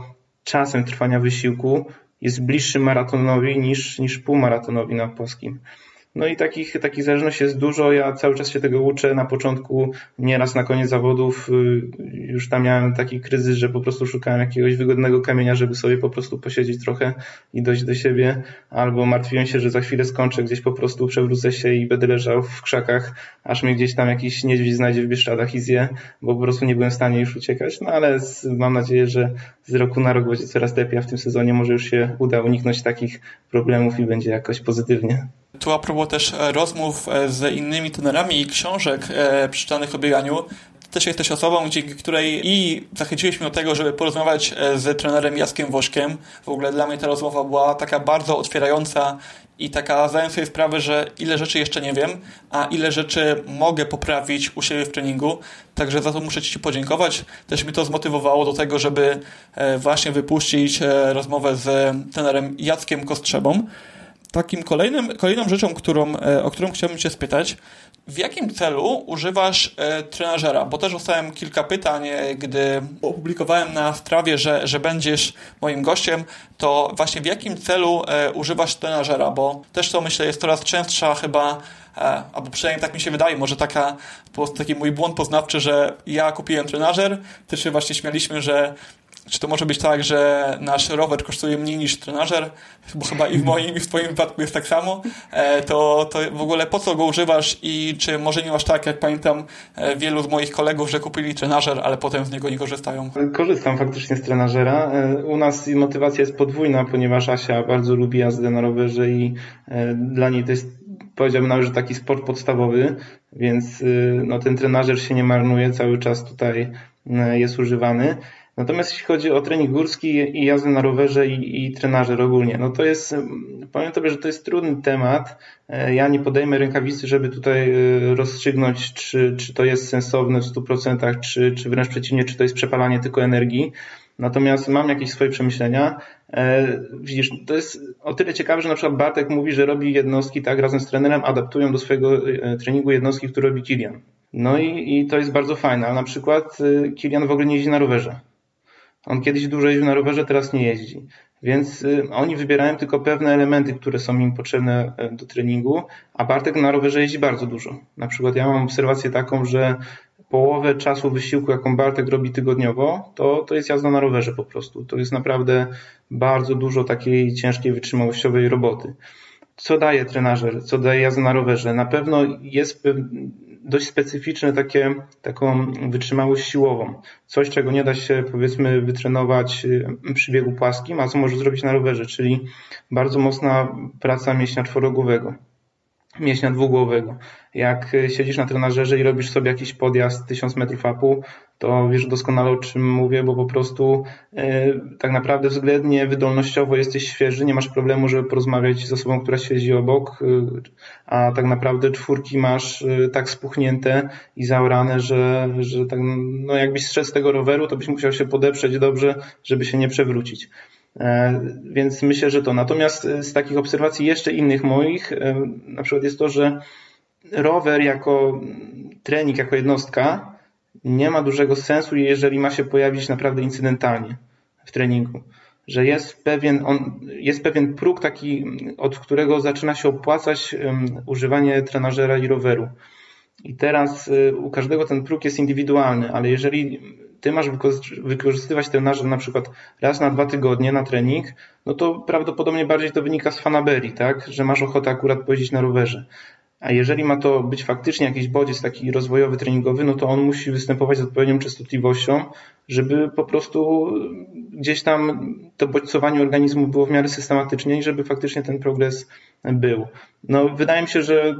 czasem trwania wysiłku jest bliższy maratonowi niż półmaratonowi na płaskim. No i takich zależności jest dużo, ja cały czas się tego uczę. Na początku, nieraz na koniec zawodów już tam miałem taki kryzys, że po prostu szukałem jakiegoś wygodnego kamienia, żeby sobie po prostu posiedzieć trochę i dojść do siebie, albo martwiłem się, że za chwilę skończę, gdzieś po prostu przewrócę się i będę leżał w krzakach, aż mnie gdzieś tam jakiś niedźwiedź znajdzie w Bieszczadach i zje, bo po prostu nie byłem w stanie już uciekać, no ale mam nadzieję, że z roku na rok będzie coraz lepiej, a w tym sezonie może już się uda uniknąć takich problemów i będzie jakoś pozytywnie. Tu a propos też rozmów z innymi trenerami i książek przeczytanych o bieganiu, też jesteś osobą, dzięki której i zachęciliśmy do tego, żeby porozmawiać z trenerem Jackiem Wośkiem. W ogóle dla mnie ta rozmowa była taka bardzo otwierająca i taka zdałem sobie sprawę, że ile rzeczy jeszcze nie wiem, a ile rzeczy mogę poprawić u siebie w treningu. Także za to muszę Ci podziękować. Też mnie to zmotywowało do tego, żeby właśnie wypuścić rozmowę z trenerem Jackiem Kostrzebą. Takim kolejną rzeczą, o którą chciałbym Cię spytać, w jakim celu używasz trenażera? Bo też dostałem kilka pytań, gdy opublikowałem na Strawie, że będziesz moim gościem, to właśnie w jakim celu używasz trenażera? Bo też to, myślę, jest coraz częstsza chyba, albo przynajmniej tak mi się wydaje, może taki mój błąd poznawczy, że ja kupiłem trenażer, też się właśnie śmialiśmy, że czy to może być tak, że nasz rower kosztuje mniej niż trenażer, bo chyba i w moim, i w Twoim wypadku jest tak samo, to w ogóle po co go używasz i czy może nie masz tak, jak pamiętam, wielu z moich kolegów, że kupili trenażer, ale potem z niego nie korzystają? Korzystam faktycznie z trenażera. U nas motywacja jest podwójna, ponieważ Asia bardzo lubi jazdę na rowerze i dla niej to jest, powiedziałbym nawet, że taki sport podstawowy, więc no, ten trenażer się nie marnuje, cały czas tutaj jest używany. Natomiast jeśli chodzi o trening górski i jazdę na rowerze i trenażer ogólnie, no to jest, powiem Tobie, że to jest trudny temat. Ja nie podejmę rękawicy, żeby tutaj rozstrzygnąć, czy to jest sensowne w 100%, czy wręcz przeciwnie, czy to jest przepalanie tylko energii. Natomiast mam jakieś swoje przemyślenia. Widzisz, to jest o tyle ciekawe, że na przykład Bartek mówi, że robi jednostki tak razem z trenerem, adaptują do swojego treningu jednostki, które robi Kilian. No i to jest bardzo fajne, ale na przykład Kilian w ogóle nie jeździ na rowerze. On kiedyś dużo jeździł na rowerze, teraz nie jeździ. Więc oni wybierają tylko pewne elementy, które są im potrzebne do treningu, a Bartek na rowerze jeździ bardzo dużo. Na przykład ja mam obserwację taką, że połowę czasu wysiłku, jaką Bartek robi tygodniowo, to jest jazda na rowerze po prostu. To jest naprawdę bardzo dużo takiej ciężkiej, wytrzymałościowej roboty. Co daje trenażer? Co daje jazda na rowerze? Na pewno jest dość specyficzne taką wytrzymałość siłową. Coś, czego nie da się, powiedzmy, wytrenować przy biegu płaskim, a co może zrobić na rowerze, czyli bardzo mocna praca mięśnia czworogłowego, mięśnia dwugłowego. Jak siedzisz na trenażerze i robisz sobie jakiś podjazd 1000 metrów upu, to wiesz doskonale, o czym mówię, bo po prostu tak naprawdę względnie wydolnościowo jesteś świeży, nie masz problemu, żeby porozmawiać z osobą, która siedzi obok, a tak naprawdę czwórki masz tak spuchnięte i zaorane, że tak, no jakbyś zszedł z tego roweru, to byś musiał się podeprzeć dobrze, żeby się nie przewrócić. Więc myślę, że to. Natomiast z takich obserwacji jeszcze innych moich, na przykład jest to, że rower jako trening, jako jednostka nie ma dużego sensu, jeżeli ma się pojawić naprawdę incydentalnie w treningu. Że jest pewien próg taki, od którego zaczyna się opłacać używanie trenażera i roweru. I teraz u każdego ten próg jest indywidualny, ale jeżeli Ty masz wykorzystywać trenażer na przykład raz na 2 tygodnie na trening, no to prawdopodobnie bardziej to wynika z fanaberii, tak? Że masz ochotę akurat pojeździć na rowerze. A jeżeli ma to być faktycznie jakiś bodziec taki rozwojowy, treningowy, no to on musi występować z odpowiednią częstotliwością, żeby po prostu gdzieś tam to bodźcowanie organizmu było w miarę systematycznie i żeby faktycznie ten progres był. No, wydaje mi się, że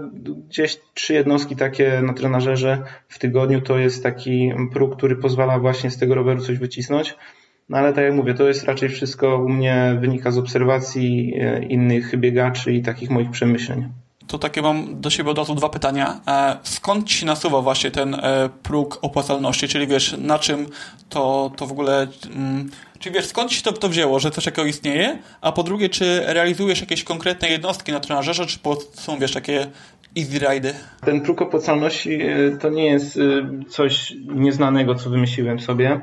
gdzieś 3 jednostki takie na trenażerze w tygodniu to jest taki próg, który pozwala właśnie z tego roweru coś wycisnąć. No ale tak jak mówię, to jest raczej wszystko u mnie wynika z obserwacji innych biegaczy i takich moich przemyśleń. To takie mam do siebie od razu 2 pytania. Skąd Ci nasuwa właśnie ten próg opłacalności? Czyli wiesz, na czym to w ogóle... Czyli wiesz, skąd Ci to wzięło, że coś takiego istnieje? A po drugie, czy realizujesz jakieś konkretne jednostki na trenażerze, czy są, wiesz, takie easy ride'y? Ten próg opłacalności to nie jest coś nieznanego, co wymyśliłem sobie.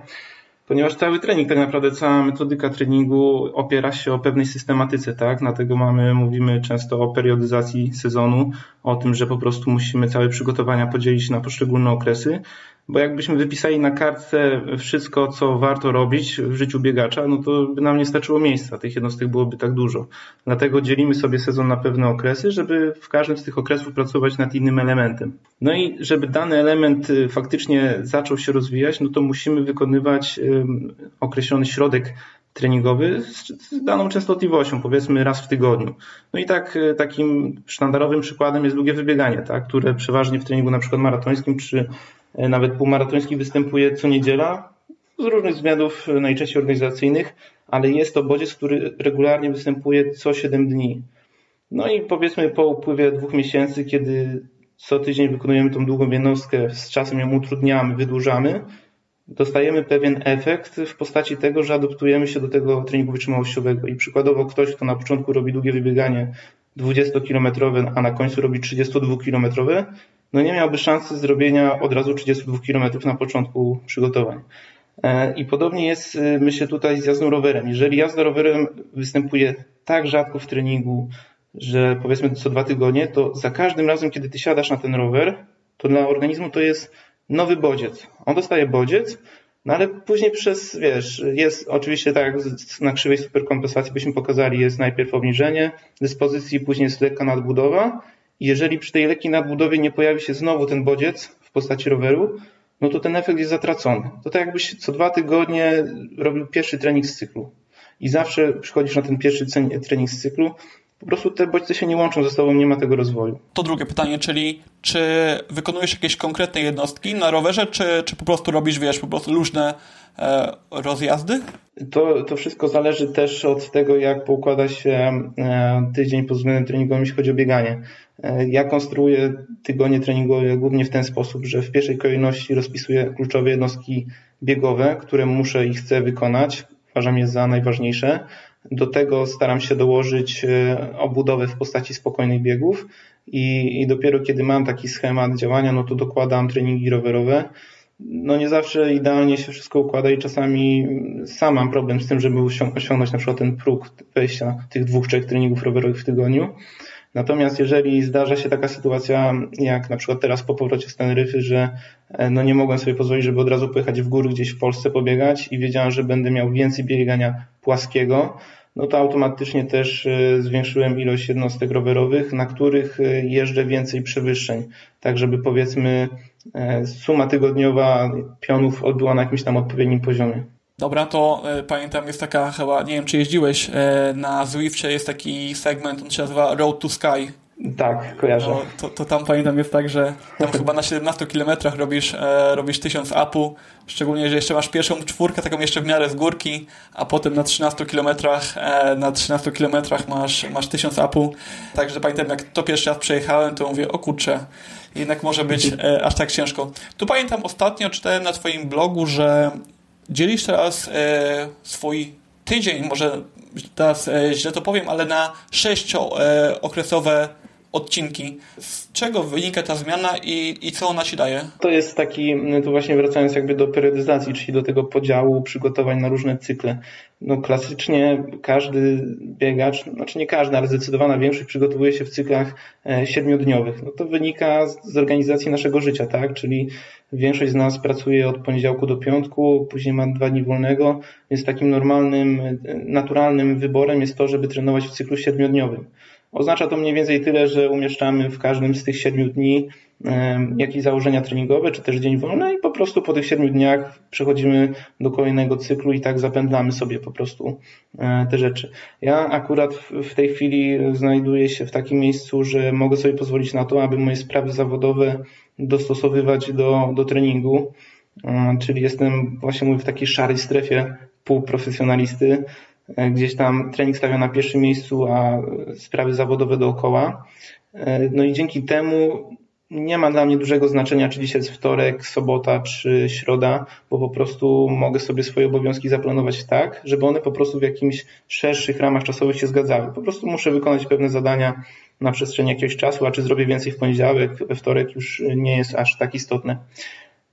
ponieważ cały trening, tak naprawdę cała metodyka treningu opiera się o pewnej systematyce, tak? Dlatego mówimy często o periodyzacji sezonu, o tym, że po prostu musimy całe przygotowania podzielić na poszczególne okresy, bo jakbyśmy wypisali na kartce wszystko, co warto robić w życiu biegacza, no to by nam nie starczyło miejsca, tych jednostek byłoby tak dużo. Dlatego dzielimy sobie sezon na pewne okresy, żeby w każdym z tych okresów pracować nad innym elementem. No i żeby dany element faktycznie zaczął się rozwijać, no to musimy wykonywać określony środek treningowy z daną częstotliwością, powiedzmy raz w tygodniu. No i tak takim sztandarowym przykładem jest długie wybieganie, tak, które przeważnie w treningu na przykład maratońskim czy nawet półmaratońskim występuje co niedziela z różnych względów, najczęściej organizacyjnych, ale jest to bodziec, który regularnie występuje co 7 dni. No i powiedzmy po upływie 2 miesięcy, kiedy co tydzień wykonujemy tą długą jednostkę, z czasem ją utrudniamy, wydłużamy, dostajemy pewien efekt w postaci tego, że adoptujemy się do tego treningu wytrzymałościowego i przykładowo ktoś, kto na początku robi długie wybieganie 20-kilometrowe, a na końcu robi 32-kilometrowe, no nie miałby szansy zrobienia od razu 32 km na początku przygotowań. I podobnie jest, myślę, tutaj z jazdą rowerem. Jeżeli jazda rowerem występuje tak rzadko w treningu, że powiedzmy co 2 tygodnie, to za każdym razem, kiedy ty siadasz na ten rower, to dla organizmu to jest nowy bodziec. On dostaje bodziec, no ale później przez, jest oczywiście tak jak na krzywej superkompensacji byśmy pokazali, jest najpierw obniżenie dyspozycji, później jest lekka nadbudowa. Jeżeli przy tej lekkiej nadbudowie nie pojawi się znowu ten bodziec w postaci roweru, no to ten efekt jest zatracony. To tak jakbyś co 2 tygodnie robił pierwszy trening z cyklu i zawsze przychodzisz na ten pierwszy trening z cyklu, po prostu te bodźce się nie łączą ze sobą, nie ma tego rozwoju. To drugie pytanie, czyli czy wykonujesz jakieś konkretne jednostki na rowerze, czy po prostu robisz, po prostu luźne rozjazdy? To wszystko zależy też od tego, jak poukłada się tydzień pod względem treningowym, jeśli chodzi o bieganie. Ja konstruuję tygodnie treningowe głównie w ten sposób, że w pierwszej kolejności rozpisuję kluczowe jednostki biegowe, które muszę i chcę wykonać. Uważam je za najważniejsze. Do tego staram się dołożyć obudowę w postaci spokojnych biegów i dopiero kiedy mam taki schemat działania, no to dokładam treningi rowerowe. No nie zawsze idealnie się wszystko układa i czasami sam mam problem z tym, żeby osiągnąć na przykład ten próg wejścia tych 2-3 treningów rowerowych w tygodniu. Natomiast jeżeli zdarza się taka sytuacja, jak na przykład teraz po powrocie z Teneryfy, że no nie mogłem sobie pozwolić, żeby od razu pojechać w góry gdzieś w Polsce pobiegać i wiedziałem, że będę miał więcej biegania płaskiego, no to automatycznie też zwiększyłem ilość jednostek rowerowych, na których jeżdżę więcej przewyższeń. Tak żeby powiedzmy suma tygodniowa pionów odbyła na jakimś tam odpowiednim poziomie. Dobra, to pamiętam, jest taka chyba, nie wiem czy jeździłeś, na Zwifcie jest taki segment, on się nazywa Road to Sky. Tak, kojarzę. No, to tam pamiętam jest tak, że tam chyba na 17 km robisz 1000 upu, szczególnie, że jeszcze masz pierwszą czwórkę, taką jeszcze w miarę z górki, a potem na 13 km masz 1000 upu. Także pamiętam, jak to pierwszy raz przejechałem, to mówię, o kurczę, jednak może być aż tak ciężko. Tu pamiętam, ostatnio czytałem na twoim blogu, że dzielisz teraz swój tydzień, może teraz źle to powiem, ale na 6-okresowe odcinki. Z czego wynika ta zmiana i co ona ci daje? To jest taki, tu właśnie wracając jakby do periodyzacji, czyli do tego podziału przygotowań na różne cykle. No klasycznie każdy biegacz, znaczy nie każdy, ale zdecydowana większość przygotowuje się w cyklach 7-dniowych. No to wynika z organizacji naszego życia, tak? Czyli większość z nas pracuje od poniedziałku do piątku, później ma 2 dni wolnego, więc takim normalnym, naturalnym wyborem jest to, żeby trenować w cyklu 7-dniowym. Oznacza to mniej więcej tyle, że umieszczamy w każdym z tych 7 dni jakieś założenia treningowe, czy też dzień wolny i po prostu po tych 7 dniach przechodzimy do kolejnego cyklu i tak zapędzamy sobie po prostu te rzeczy. Ja akurat w tej chwili znajduję się w takim miejscu, że mogę sobie pozwolić na to, aby moje sprawy zawodowe dostosowywać do treningu, czyli jestem właśnie w takiej szarej strefie półprofesjonalisty, gdzieś tam trening stawia na pierwszym miejscu, a sprawy zawodowe dookoła. No i dzięki temu nie ma dla mnie dużego znaczenia, czy dzisiaj jest wtorek, sobota czy środa, bo po prostu mogę sobie swoje obowiązki zaplanować tak, żeby one po prostu w jakimś szerszych ramach czasowych się zgadzały. Po prostu muszę wykonać pewne zadania na przestrzeni jakiegoś czasu, a czy zrobię więcej w poniedziałek, we wtorek już nie jest aż tak istotne.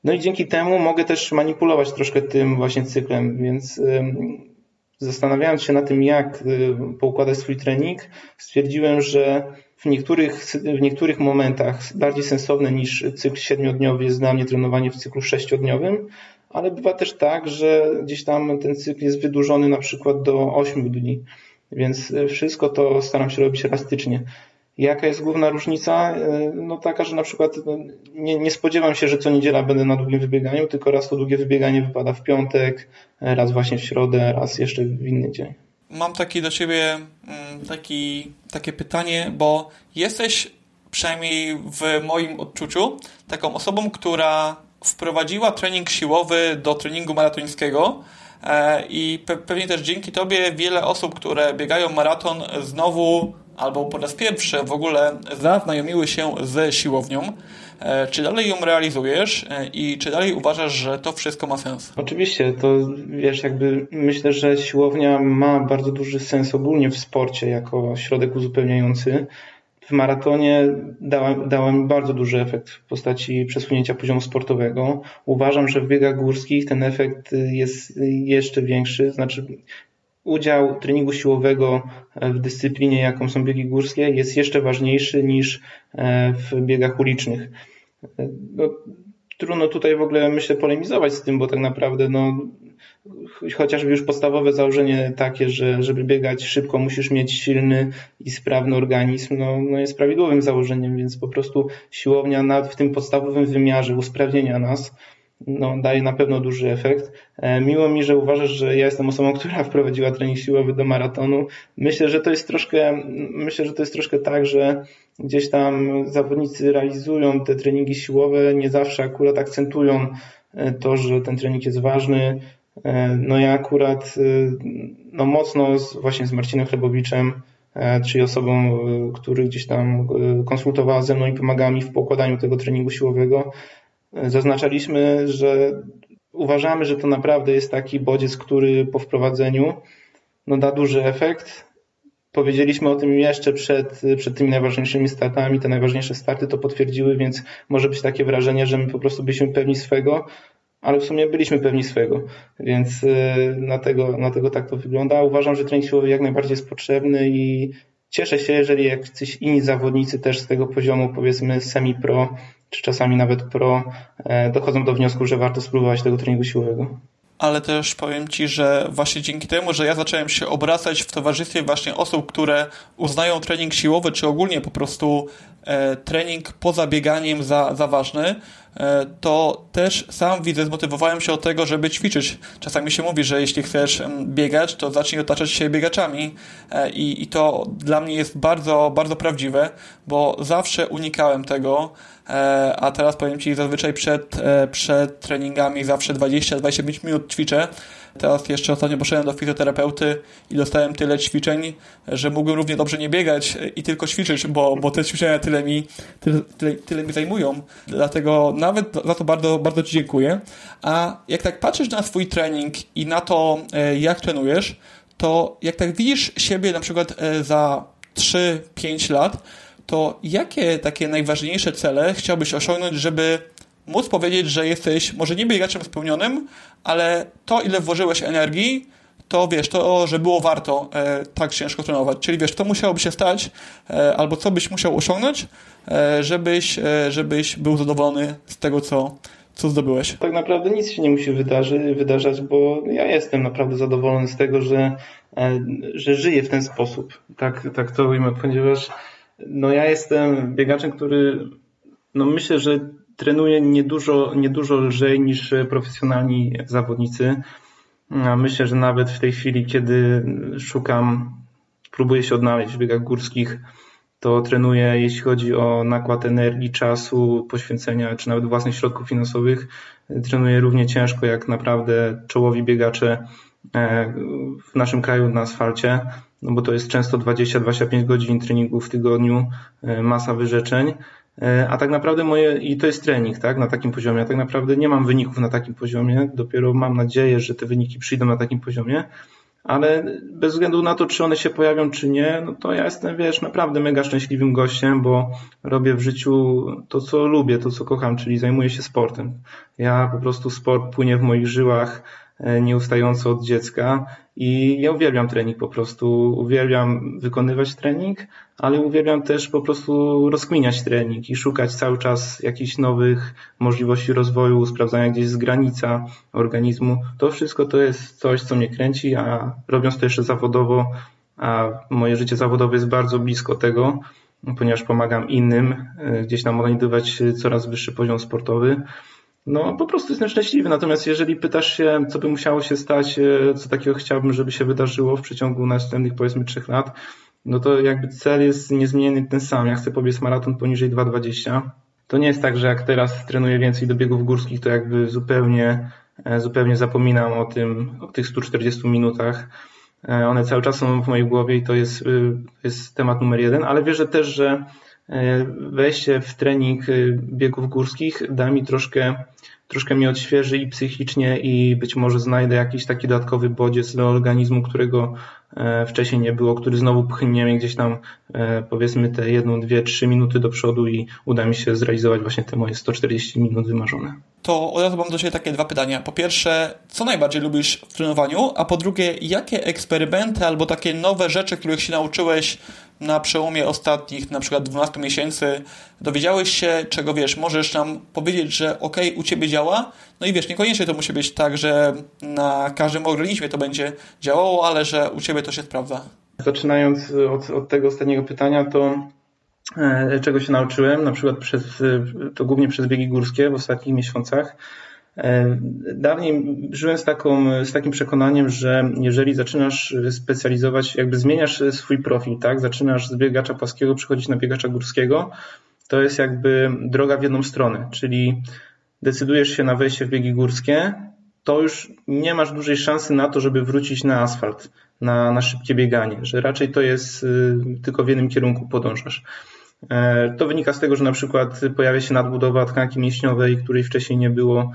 No i dzięki temu mogę też manipulować troszkę tym właśnie cyklem, więc zastanawiając się na tym, jak poukładać swój trening, stwierdziłem, że w niektórych momentach bardziej sensowne niż cykl 7-dniowy jest dla mnie trenowanie w cyklu 6-dniowym, ale bywa też tak, że gdzieś tam ten cykl jest wydłużony na przykład do 8 dni, więc wszystko to staram się robić elastycznie. Jaka jest główna różnica? No taka, że na przykład nie spodziewam się, że co niedziela będę na długim wybieganiu, tylko raz to długie wybieganie wypada w piątek, raz właśnie w środę, raz jeszcze w inny dzień. Mam taki do Ciebie takie pytanie, bo jesteś przynajmniej w moim odczuciu taką osobą, która wprowadziła trening siłowy do treningu maratońskiego i pewnie też dzięki Tobie wiele osób, które biegają maraton znowu albo po raz pierwszy w ogóle zaznajomiły się z siłownią. Czy dalej ją realizujesz i czy dalej uważasz, że to wszystko ma sens? Oczywiście, to wiesz, jakby myślę, że siłownia ma bardzo duży sens ogólnie w sporcie jako środek uzupełniający. W maratonie dała mi bardzo duży efekt w postaci przesunięcia poziomu sportowego. Uważam, że w biegach górskich ten efekt jest jeszcze większy, znaczy udział treningu siłowego w dyscyplinie, jaką są biegi górskie, jest jeszcze ważniejszy niż w biegach ulicznych. No, trudno tutaj w ogóle, myślę, polemizować z tym, bo tak naprawdę no, chociażby już podstawowe założenie takie, że żeby biegać szybko musisz mieć silny i sprawny organizm, no jest prawidłowym założeniem, więc po prostu siłownia nawet w tym podstawowym wymiarze usprawnienia nas daje na pewno duży efekt. Miło mi, że uważasz, że ja jestem osobą, która wprowadziła trening siłowy do maratonu. Myślę, że to jest troszkę tak, że gdzieś tam zawodnicy realizują te treningi siłowe, nie zawsze akurat akcentują to, że ten trening jest ważny. No ja akurat mocno właśnie z Marcinem Chlebowiczem, czyli osobą, który gdzieś tam konsultowała ze mną i pomagała mi w poukładaniu tego treningu siłowego, zaznaczaliśmy, że uważamy, że to naprawdę jest taki bodziec, który po wprowadzeniu da duży efekt. Powiedzieliśmy o tym jeszcze przed tymi najważniejszymi startami. Te najważniejsze starty to potwierdziły, więc może być takie wrażenie, że my po prostu byliśmy pewni swego, ale w sumie byliśmy pewni swego, więc dlatego tak to wygląda. Uważam, że trening siłowy jak najbardziej jest potrzebny i cieszę się, jeżeli jacyś inni zawodnicy też z tego poziomu, powiedzmy semi-pro, czy czasami nawet pro, dochodzą do wniosku, że warto spróbować tego treningu siłowego. Ale też powiem Ci, że właśnie dzięki temu, że ja zacząłem się obracać w towarzystwie właśnie osób, które uznają trening siłowy, czy ogólnie po prostu trening poza bieganiem za ważny, to też sam widzę, zmotywowałem się od tego, żeby ćwiczyć. Czasami się mówi, że jeśli chcesz biegać, to zacznij otaczać się biegaczami i to dla mnie jest bardzo, bardzo prawdziwe, bo zawsze unikałem tego, a teraz powiem Ci, zazwyczaj przed treningami zawsze 20-25 minut ćwiczę. Teraz jeszcze ostatnio poszedłem do fizjoterapeuty i dostałem tyle ćwiczeń, że mógłbym równie dobrze nie biegać i tylko ćwiczyć, bo te ćwiczenia tyle mi zajmują. Dlatego nawet za to bardzo, bardzo Ci dziękuję. A jak tak patrzysz na swój trening i na to, jak trenujesz, to jak tak widzisz siebie na przykład za 3-5 lat, to jakie takie najważniejsze cele chciałbyś osiągnąć, żeby móc powiedzieć, że jesteś może nie biegaczem spełnionym, ale to, ile włożyłeś energii, to wiesz, to, że było warto tak ciężko trenować. Czyli wiesz, to musiałoby się stać, albo co byś musiał osiągnąć, żebyś był zadowolony z tego, co zdobyłeś. Tak naprawdę nic się nie musi wydarzać, bo ja jestem naprawdę zadowolony z tego, że żyję w ten sposób. Tak to ujmę, ponieważ ja jestem biegaczem, który myślę, że trenuję niedużo lżej niż profesjonalni zawodnicy. Myślę, że nawet w tej chwili, kiedy próbuję się odnaleźć w biegach górskich, to trenuję, jeśli chodzi o nakład energii, czasu, poświęcenia, czy nawet własnych środków finansowych, trenuję równie ciężko jak naprawdę czołowi biegacze w naszym kraju na asfalcie, bo to jest często 20-25 godzin treningu w tygodniu, masa wyrzeczeń. A tak naprawdę i to jest trening, tak, na takim poziomie. Ja tak naprawdę nie mam wyników na takim poziomie, dopiero mam nadzieję, że te wyniki przyjdą na takim poziomie, ale bez względu na to, czy one się pojawią, czy nie, no to ja jestem, wiesz, naprawdę mega szczęśliwym gościem, bo robię w życiu to, co lubię, to, co kocham, czyli zajmuję się sportem. Ja po prostu sport płynie w moich żyłach nieustająco od dziecka i ja uwielbiam trening po prostu, uwielbiam wykonywać trening, ale uwielbiam też po prostu rozkminiać trening i szukać cały czas jakichś nowych możliwości rozwoju, sprawdzania gdzieś z granica organizmu. To wszystko to jest coś, co mnie kręci, a robiąc to jeszcze zawodowo, a moje życie zawodowe jest bardzo blisko tego, ponieważ pomagam innym gdzieś tam organizować coraz wyższy poziom sportowy. No po prostu jestem szczęśliwy, natomiast jeżeli pytasz się, co by musiało się stać, co takiego chciałbym, żeby się wydarzyło w przeciągu następnych powiedzmy 3 lat, no to jakby cel jest niezmienny ten sam. Ja chcę pobiec maraton poniżej 2,20. To nie jest tak, że jak teraz trenuję więcej do biegów górskich, to jakby zupełnie zapominam o tym, o tych 140 minutach. One cały czas są w mojej głowie i to jest temat numer 1, ale wierzę też, że wejście w trening biegów górskich da mi troszkę mnie odświeży i psychicznie, i być może znajdę jakiś taki dodatkowy bodziec do organizmu, którego wcześniej nie było, który znowu pchnie mnie gdzieś tam powiedzmy te 1, 2, 3 minuty do przodu i uda mi się zrealizować właśnie te moje 140 minut wymarzone. To od razu mam do Ciebie takie 2 pytania. Po pierwsze, co najbardziej lubisz w trenowaniu, a po drugie, jakie eksperymenty albo takie nowe rzeczy, których się nauczyłeś na przełomie ostatnich na przykład 12 miesięcy, dowiedziałeś się, czego wiesz, możesz nam powiedzieć, że okej, u Ciebie działa, no i wiesz, niekoniecznie to musi być tak, że na każdym organizmie to będzie działało, ale że u Ciebie to się sprawdza. Zaczynając od tego ostatniego pytania, to czego się nauczyłem, na przykład to głównie przez biegi górskie w ostatnich miesiącach. Dawniej żyłem z takim przekonaniem, że jeżeli zaczynasz specjalizować, jakby zmieniasz swój profil, tak? Zaczynasz z biegacza płaskiego przechodzić na biegacza górskiego, to jest jakby droga w jedną stronę, czyli decydujesz się na wejście w biegi górskie, to już nie masz dużej szansy na to, żeby wrócić na asfalt, na szybkie bieganie, że raczej to jest tylko w jednym kierunku podążasz. To wynika z tego, że na przykład pojawia się nadbudowa tkanki mięśniowej, której wcześniej nie było.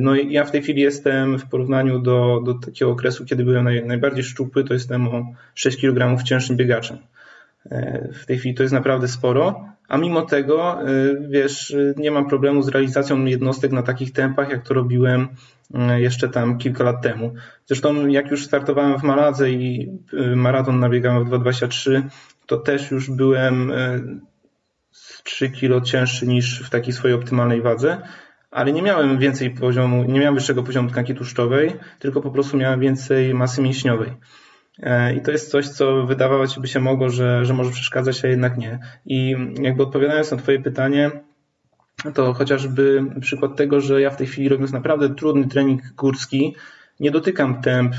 No i ja w tej chwili jestem w porównaniu do takiego okresu, kiedy byłem najbardziej szczupły, to jestem o 6 kg cięższym biegaczem. W tej chwili to jest naprawdę sporo, a mimo tego, wiesz, nie mam problemu z realizacją jednostek na takich tempach, jak to robiłem jeszcze tam kilka lat temu. Zresztą jak już startowałem w Maladze i maraton nabiegałem w 2,23, to też już byłem 3 kg cięższy niż w takiej swojej optymalnej wadze, ale nie miałem wyższego poziomu tkanki tłuszczowej, tylko po prostu miałem więcej masy mięśniowej. I to jest coś, co wydawało by się mogło, że może przeszkadzać, a jednak nie. I jakby odpowiadając na Twoje pytanie, to chociażby przykład tego, że ja w tej chwili robiąc naprawdę trudny trening górski, nie dotykam temp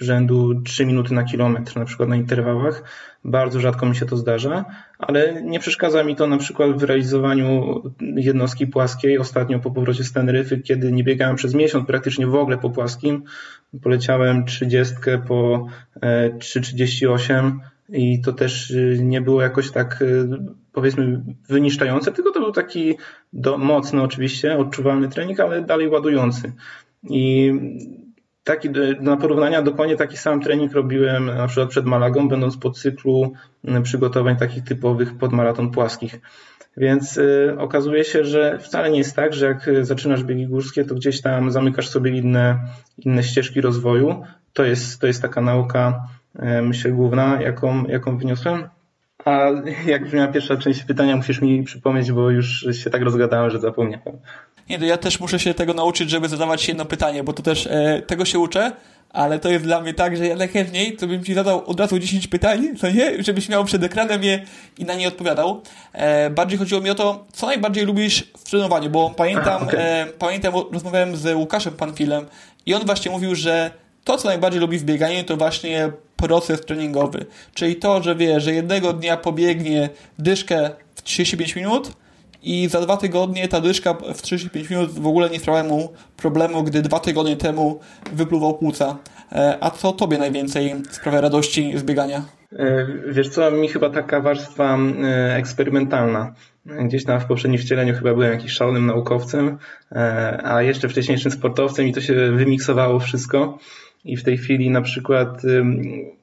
rzędu 3 minuty na kilometr, na przykład na interwałach. Bardzo rzadko mi się to zdarza, ale nie przeszkadza mi to na przykład w realizowaniu jednostki płaskiej. Ostatnio po powrocie z Teneryfy, kiedy nie biegałem przez miesiąc praktycznie w ogóle po płaskim, poleciałem 30 po 3,38 i to też nie było jakoś tak powiedzmy wyniszczające, tylko to był taki mocny oczywiście odczuwalny trening, ale dalej ładujący. I taki, na porównania, dokładnie taki sam trening robiłem na przykład przed Malagą, będąc po cyklu przygotowań takich typowych pod maraton płaskich. Więc okazuje się, że wcale nie jest tak, że jak zaczynasz biegi górskie, to gdzieś tam zamykasz sobie inne ścieżki rozwoju. To jest taka nauka, myślę, główna, jaką wyniosłem. A jak brzmiała pierwsza część pytania, musisz mi przypomnieć, bo już się tak rozgadałem, że zapomniałem. Nie, to ja też muszę się tego nauczyć, żeby zadawać jedno pytanie, bo to też tego się uczę, ale to jest dla mnie tak, że ja najchętniej to bym Ci zadał od razu 10 pytań, co nie? Żebyś miał przed ekranem je i na nie odpowiadał. Bardziej chodziło mi o to, co najbardziej lubisz w trenowaniu, bo pamiętam, rozmawiałem z Łukaszem Panfilem i on właśnie mówił, że to, co najbardziej lubi w bieganiu, to właśnie proces treningowy. Czyli to, że wie, że jednego dnia pobiegnie dyszkę w 35 minut i za 2 tygodnie ta dyszka w 35 minut w ogóle nie sprawiała mu problemu, gdy 2 tygodnie temu wypluwał płuca. A co Tobie najwięcej sprawia radości z biegania? Wiesz co, mi chyba taka warstwa eksperymentalna. Gdzieś tam w poprzednim wcieleniu chyba byłem jakimś szalonym naukowcem, a jeszcze wcześniejszym sportowcem i to się wymiksowało wszystko. i w tej chwili na przykład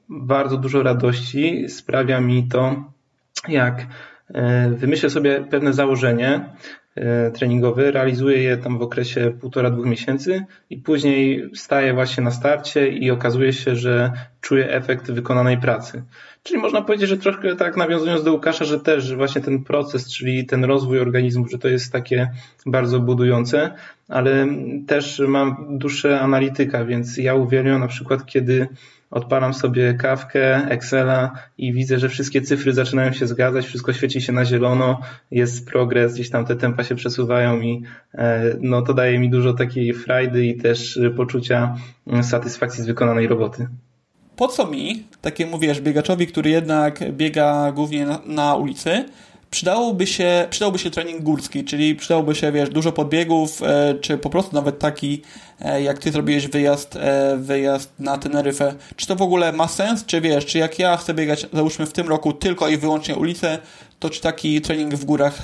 bardzo dużo radości sprawia mi to, jak wymyślę sobie pewne założenie treningowe, realizuję je tam w okresie 1,5-2 miesięcy i później staję właśnie na starcie i okazuje się, że czuję efekt wykonanej pracy. Czyli można powiedzieć, że troszkę tak nawiązując do Łukasza, że też właśnie ten proces, czyli ten rozwój organizmu, że to jest takie bardzo budujące, ale też mam duszę analityka, więc ja uwielbiam na przykład, kiedy odpalam sobie kawkę, Excela i widzę, że wszystkie cyfry zaczynają się zgadzać, wszystko świeci się na zielono, jest progres, gdzieś tam te tempa się przesuwają i no to daje mi dużo takiej frajdy i też poczucia satysfakcji z wykonanej roboty. Po co mi, takiemu wiesz, biegaczowi, który jednak biega głównie na ulicy, przydałby się trening górski, czyli przydałby się, wiesz, dużo podbiegów, czy po prostu nawet taki, jak ty zrobiłeś wyjazd na Teneryfę. Czy to w ogóle ma sens, czy wiesz, czy jak ja chcę biegać, załóżmy w tym roku tylko i wyłącznie ulicę, to czy taki trening w górach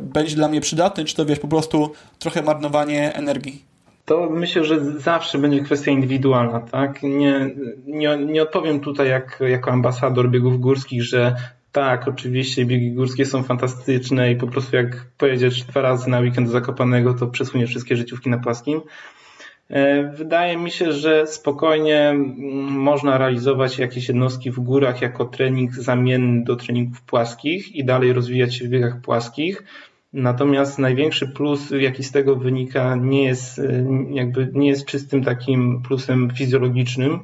będzie dla mnie przydatny, czy to, wiesz, po prostu trochę marnowanie energii? To myślę, że zawsze będzie kwestia indywidualna, tak? Nie odpowiem tutaj jako ambasador biegów górskich, że tak, oczywiście biegi górskie są fantastyczne i po prostu jak pojedziesz 2 razy na weekend do Zakopanego, to przesuniesz wszystkie życiówki na płaskim. Wydaje mi się, że spokojnie można realizować jakieś jednostki w górach jako trening zamienny do treningów płaskich i dalej rozwijać się w biegach płaskich. Natomiast największy plus, jaki z tego wynika, nie jest czystym takim plusem fizjologicznym,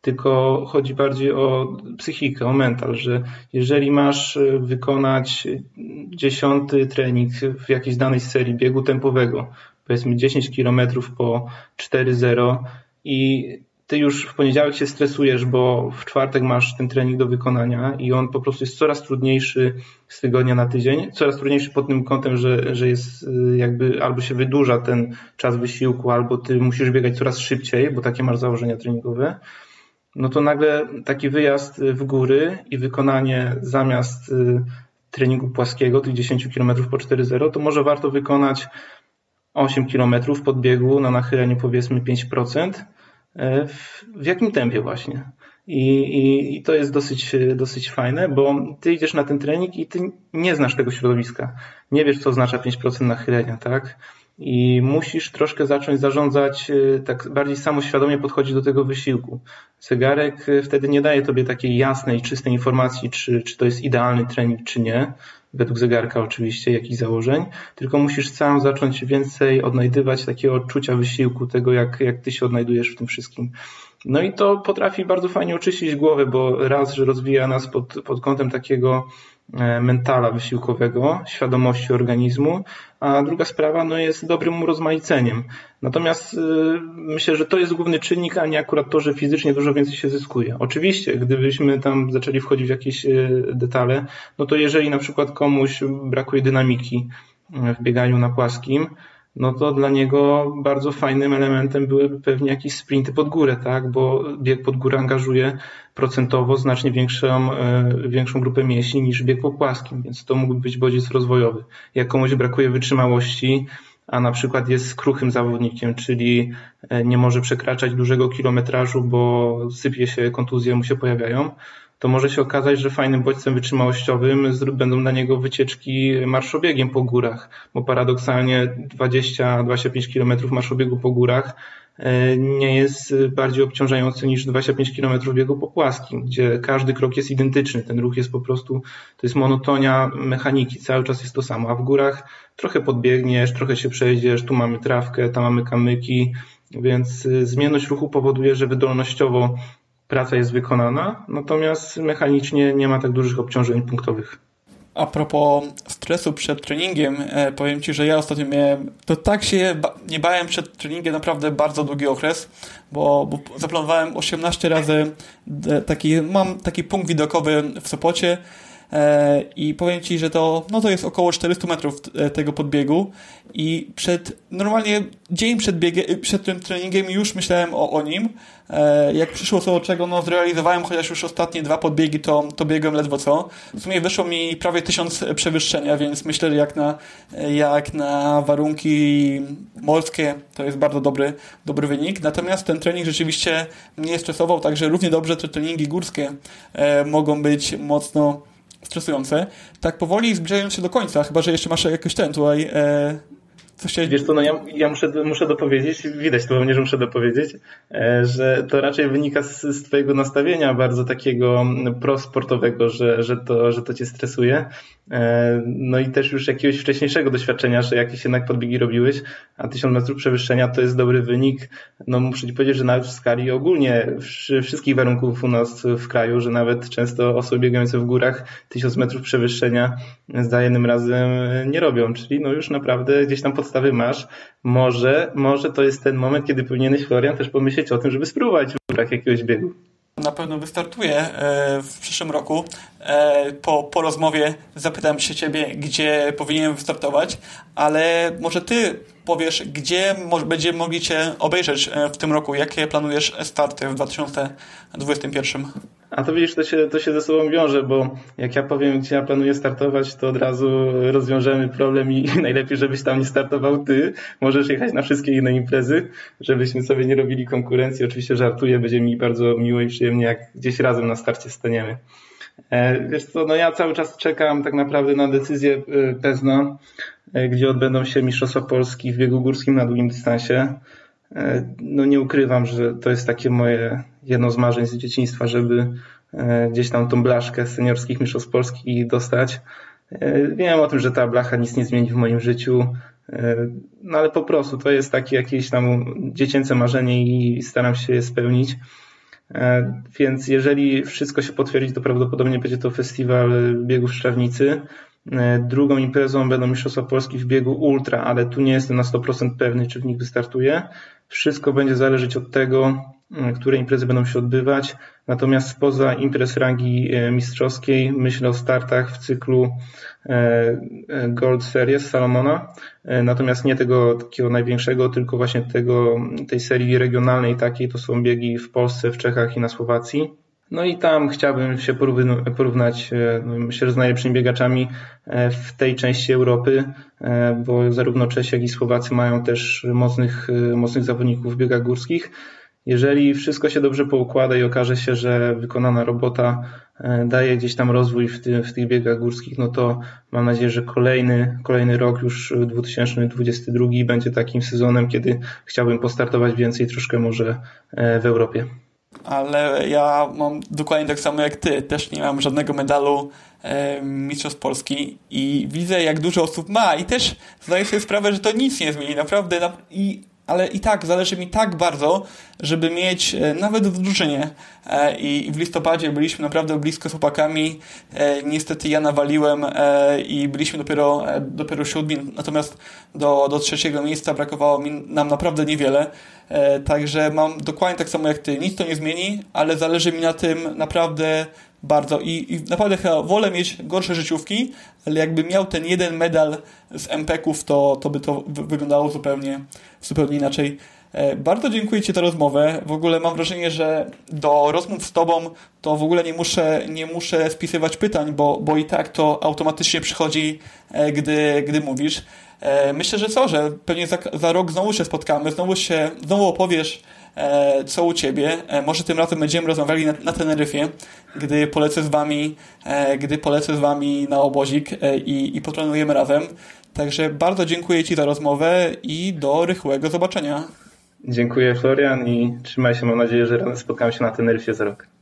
tylko chodzi bardziej o psychikę, o mental, że jeżeli masz wykonać 10. trening w jakiejś danej serii biegu tempowego, powiedzmy 10 km po 4,0 i ty już w poniedziałek się stresujesz, bo w czwartek masz ten trening do wykonania i on po prostu jest coraz trudniejszy z tygodnia na tydzień, coraz trudniejszy pod tym kątem, że jest jakby albo się wydłuża ten czas wysiłku, albo ty musisz biegać coraz szybciej, bo takie masz założenia treningowe. No to nagle taki wyjazd w góry i wykonanie zamiast treningu płaskiego, tych 10 km po 4,0, to może warto wykonać 8 km podbiegu na nachyleniu powiedzmy 5%, w jakim tempie właśnie. I to jest dosyć fajne, bo ty idziesz na ten trening i ty nie znasz tego środowiska. Nie wiesz, co oznacza 5% nachylenia, tak? I musisz troszkę zacząć zarządzać, tak bardziej samoświadomie podchodzić do tego wysiłku. Zegarek wtedy nie daje tobie takiej jasnej, czystej informacji, czy to jest idealny trening, czy nie, według zegarka oczywiście, jakichś założeń, tylko musisz sam zacząć więcej odnajdywać takiego odczucia wysiłku, tego jak ty się odnajdujesz w tym wszystkim. No i to potrafi bardzo fajnie oczyścić głowę, bo raz, że rozwija nas pod kątem takiego mentala wysiłkowego, świadomości organizmu, a druga sprawa no jest dobrym urozmaiceniem. Natomiast myślę, że to jest główny czynnik, a nie akurat to, że fizycznie dużo więcej się zyskuje. Oczywiście, gdybyśmy tam zaczęli wchodzić w jakieś detale, no to jeżeli na przykład komuś brakuje dynamiki w bieganiu na płaskim, no to dla niego bardzo fajnym elementem byłyby pewnie jakieś sprinty pod górę, tak? Bo bieg pod górę angażuje procentowo znacznie większą grupę mięśni niż bieg po płaskim, więc to mógłby być bodziec rozwojowy. Jak komuś brakuje wytrzymałości, a na przykład jest kruchym zawodnikiem, czyli nie może przekraczać dużego kilometrażu, bo sypie się, kontuzje mu się pojawiają, to może się okazać, że fajnym bodźcem wytrzymałościowym będą dla niego wycieczki marszobiegiem po górach, bo paradoksalnie 20-25 km marszobiegu po górach nie jest bardziej obciążający niż 25 km biegu po płaskim, gdzie każdy krok jest identyczny, ten ruch jest po prostu, to jest monotonia mechaniki, cały czas jest to samo, a w górach trochę podbiegniesz, trochę się przejdziesz, tu mamy trawkę, tam mamy kamyki, więc zmienność ruchu powoduje, że wydolnościowo praca jest wykonana, natomiast mechanicznie nie ma tak dużych obciążeń punktowych. A propos stresu przed treningiem, powiem Ci, że ja ostatnio nie bałem przed treningiem naprawdę bardzo długi okres, bo zaplanowałem 18 razy, mam taki punkt widokowy w Sopocie, i powiem Ci, że to jest około 400 metrów tego podbiegu i normalnie dzień przed tym treningiem już myślałem o nim. Jak przyszło co do czego, zrealizowałem chociaż już ostatnie dwa podbiegi, to biegłem ledwo co. W sumie wyszło mi prawie 1000 przewyższenia, więc myślę, że jak na warunki morskie to jest bardzo dobry wynik. Natomiast ten trening rzeczywiście mnie stresował, także równie dobrze te treningi górskie mogą być mocno stresujące. Tak powoli zbliżając się do końca, chyba że jeszcze masz jakoś Wiesz co, ja muszę dopowiedzieć, widać to we mnie, że muszę dopowiedzieć, że to raczej wynika z twojego nastawienia bardzo takiego prosportowego, że to cię stresuje. No i też już jakiegoś wcześniejszego doświadczenia, że jakieś jednak podbiegi robiłeś, a 1000 metrów przewyższenia to jest dobry wynik. No muszę ci powiedzieć, że nawet w skali ogólnie wszystkich warunków u nas w kraju, że nawet często osoby biegające w górach 1000 metrów przewyższenia za jednym razem nie robią, czyli no już naprawdę gdzieś tam podstawy masz. Może to jest ten moment, kiedy powinieneś, Florian, też pomyśleć o tym, żeby spróbować w górach jakiegoś biegu. Na pewno wystartuję w przyszłym roku. Po rozmowie zapytam się Ciebie, gdzie powinienem wystartować, ale może Ty powiesz, gdzie będziemy mogli Cię obejrzeć w tym roku, jakie planujesz starty w 2021? A to widzisz, to się ze sobą wiąże, bo jak ja powiem, gdzie ja planuję startować, to od razu rozwiążemy problem i najlepiej, żebyś tam nie startował ty. Możesz jechać na wszystkie inne imprezy, żebyśmy sobie nie robili konkurencji. Oczywiście żartuję, będzie mi bardzo miło i przyjemnie, jak gdzieś razem na starcie staniemy. Wiesz co, ja cały czas czekam tak naprawdę na decyzję Pezna, gdzie odbędą się Mistrzostwa Polski w biegu górskim na długim dystansie. Nie ukrywam, że to jest takie moje jedno z marzeń z dzieciństwa, żeby gdzieś tam tą blaszkę seniorskich mistrzostw Polski dostać. Wiem o tym, że ta blacha nic nie zmieni w moim życiu, ale po prostu to jest takie jakieś tam dziecięce marzenie i staram się je spełnić. Więc jeżeli wszystko się potwierdzi, to prawdopodobnie będzie to festiwal biegów w Szczawnicy. Drugą imprezą będą Mistrzostwa Polski w biegu ultra, ale tu nie jestem na 100% pewny, czy w nich wystartuję. Wszystko będzie zależeć od tego, które imprezy będą się odbywać. Natomiast spoza imprez rangi mistrzowskiej myślę o startach w cyklu Gold Series Salomona. Natomiast nie tego takiego największego, tylko właśnie tej serii regionalnej takiej. To są biegi w Polsce, w Czechach i na Słowacji. No i tam chciałbym się porównać, myślę, że z najlepszymi biegaczami w tej części Europy, bo zarówno Czesi, jak i Słowacy mają też mocnych zawodników w biegach górskich. Jeżeli wszystko się dobrze poukłada i okaże się, że wykonana robota daje gdzieś tam rozwój w tych biegach górskich, no to mam nadzieję, że kolejny rok, już 2022, będzie takim sezonem, kiedy chciałbym postartować więcej troszkę może w Europie. Ale ja mam dokładnie tak samo jak ty, też nie mam żadnego medalu Mistrzostw Polski i widzę, jak dużo osób ma i też zdaję sobie sprawę, że to nic nie zmieni, naprawdę, ale i tak zależy mi tak bardzo, żeby mieć nawet w drużynie i w listopadzie byliśmy naprawdę blisko z chłopakami, niestety ja nawaliłem i byliśmy dopiero siódmi, natomiast do trzeciego miejsca brakowało nam naprawdę niewiele, także mam dokładnie tak samo jak ty, nic to nie zmieni, ale zależy mi na tym naprawdę bardzo i naprawdę chyba wolę mieć gorsze życiówki, ale jakbym miał ten jeden medal z MPK-ów, to by to wyglądało zupełnie inaczej. Bardzo dziękuję Ci za rozmowę. W ogóle mam wrażenie, że do rozmów z Tobą to w ogóle nie muszę spisywać pytań, bo i tak to automatycznie przychodzi, gdy mówisz. Myślę, że że pewnie za rok znowu się spotkamy, znowu opowiesz, co u Ciebie. Może tym razem będziemy rozmawiali na Teneryfie, gdy polecę z Wami na obozik i potrenujemy razem. Także bardzo dziękuję Ci za rozmowę i do rychłego zobaczenia. Dziękuję, Florian, i trzymaj się. Mam nadzieję, że spotkamy się na Teneryfie za rok.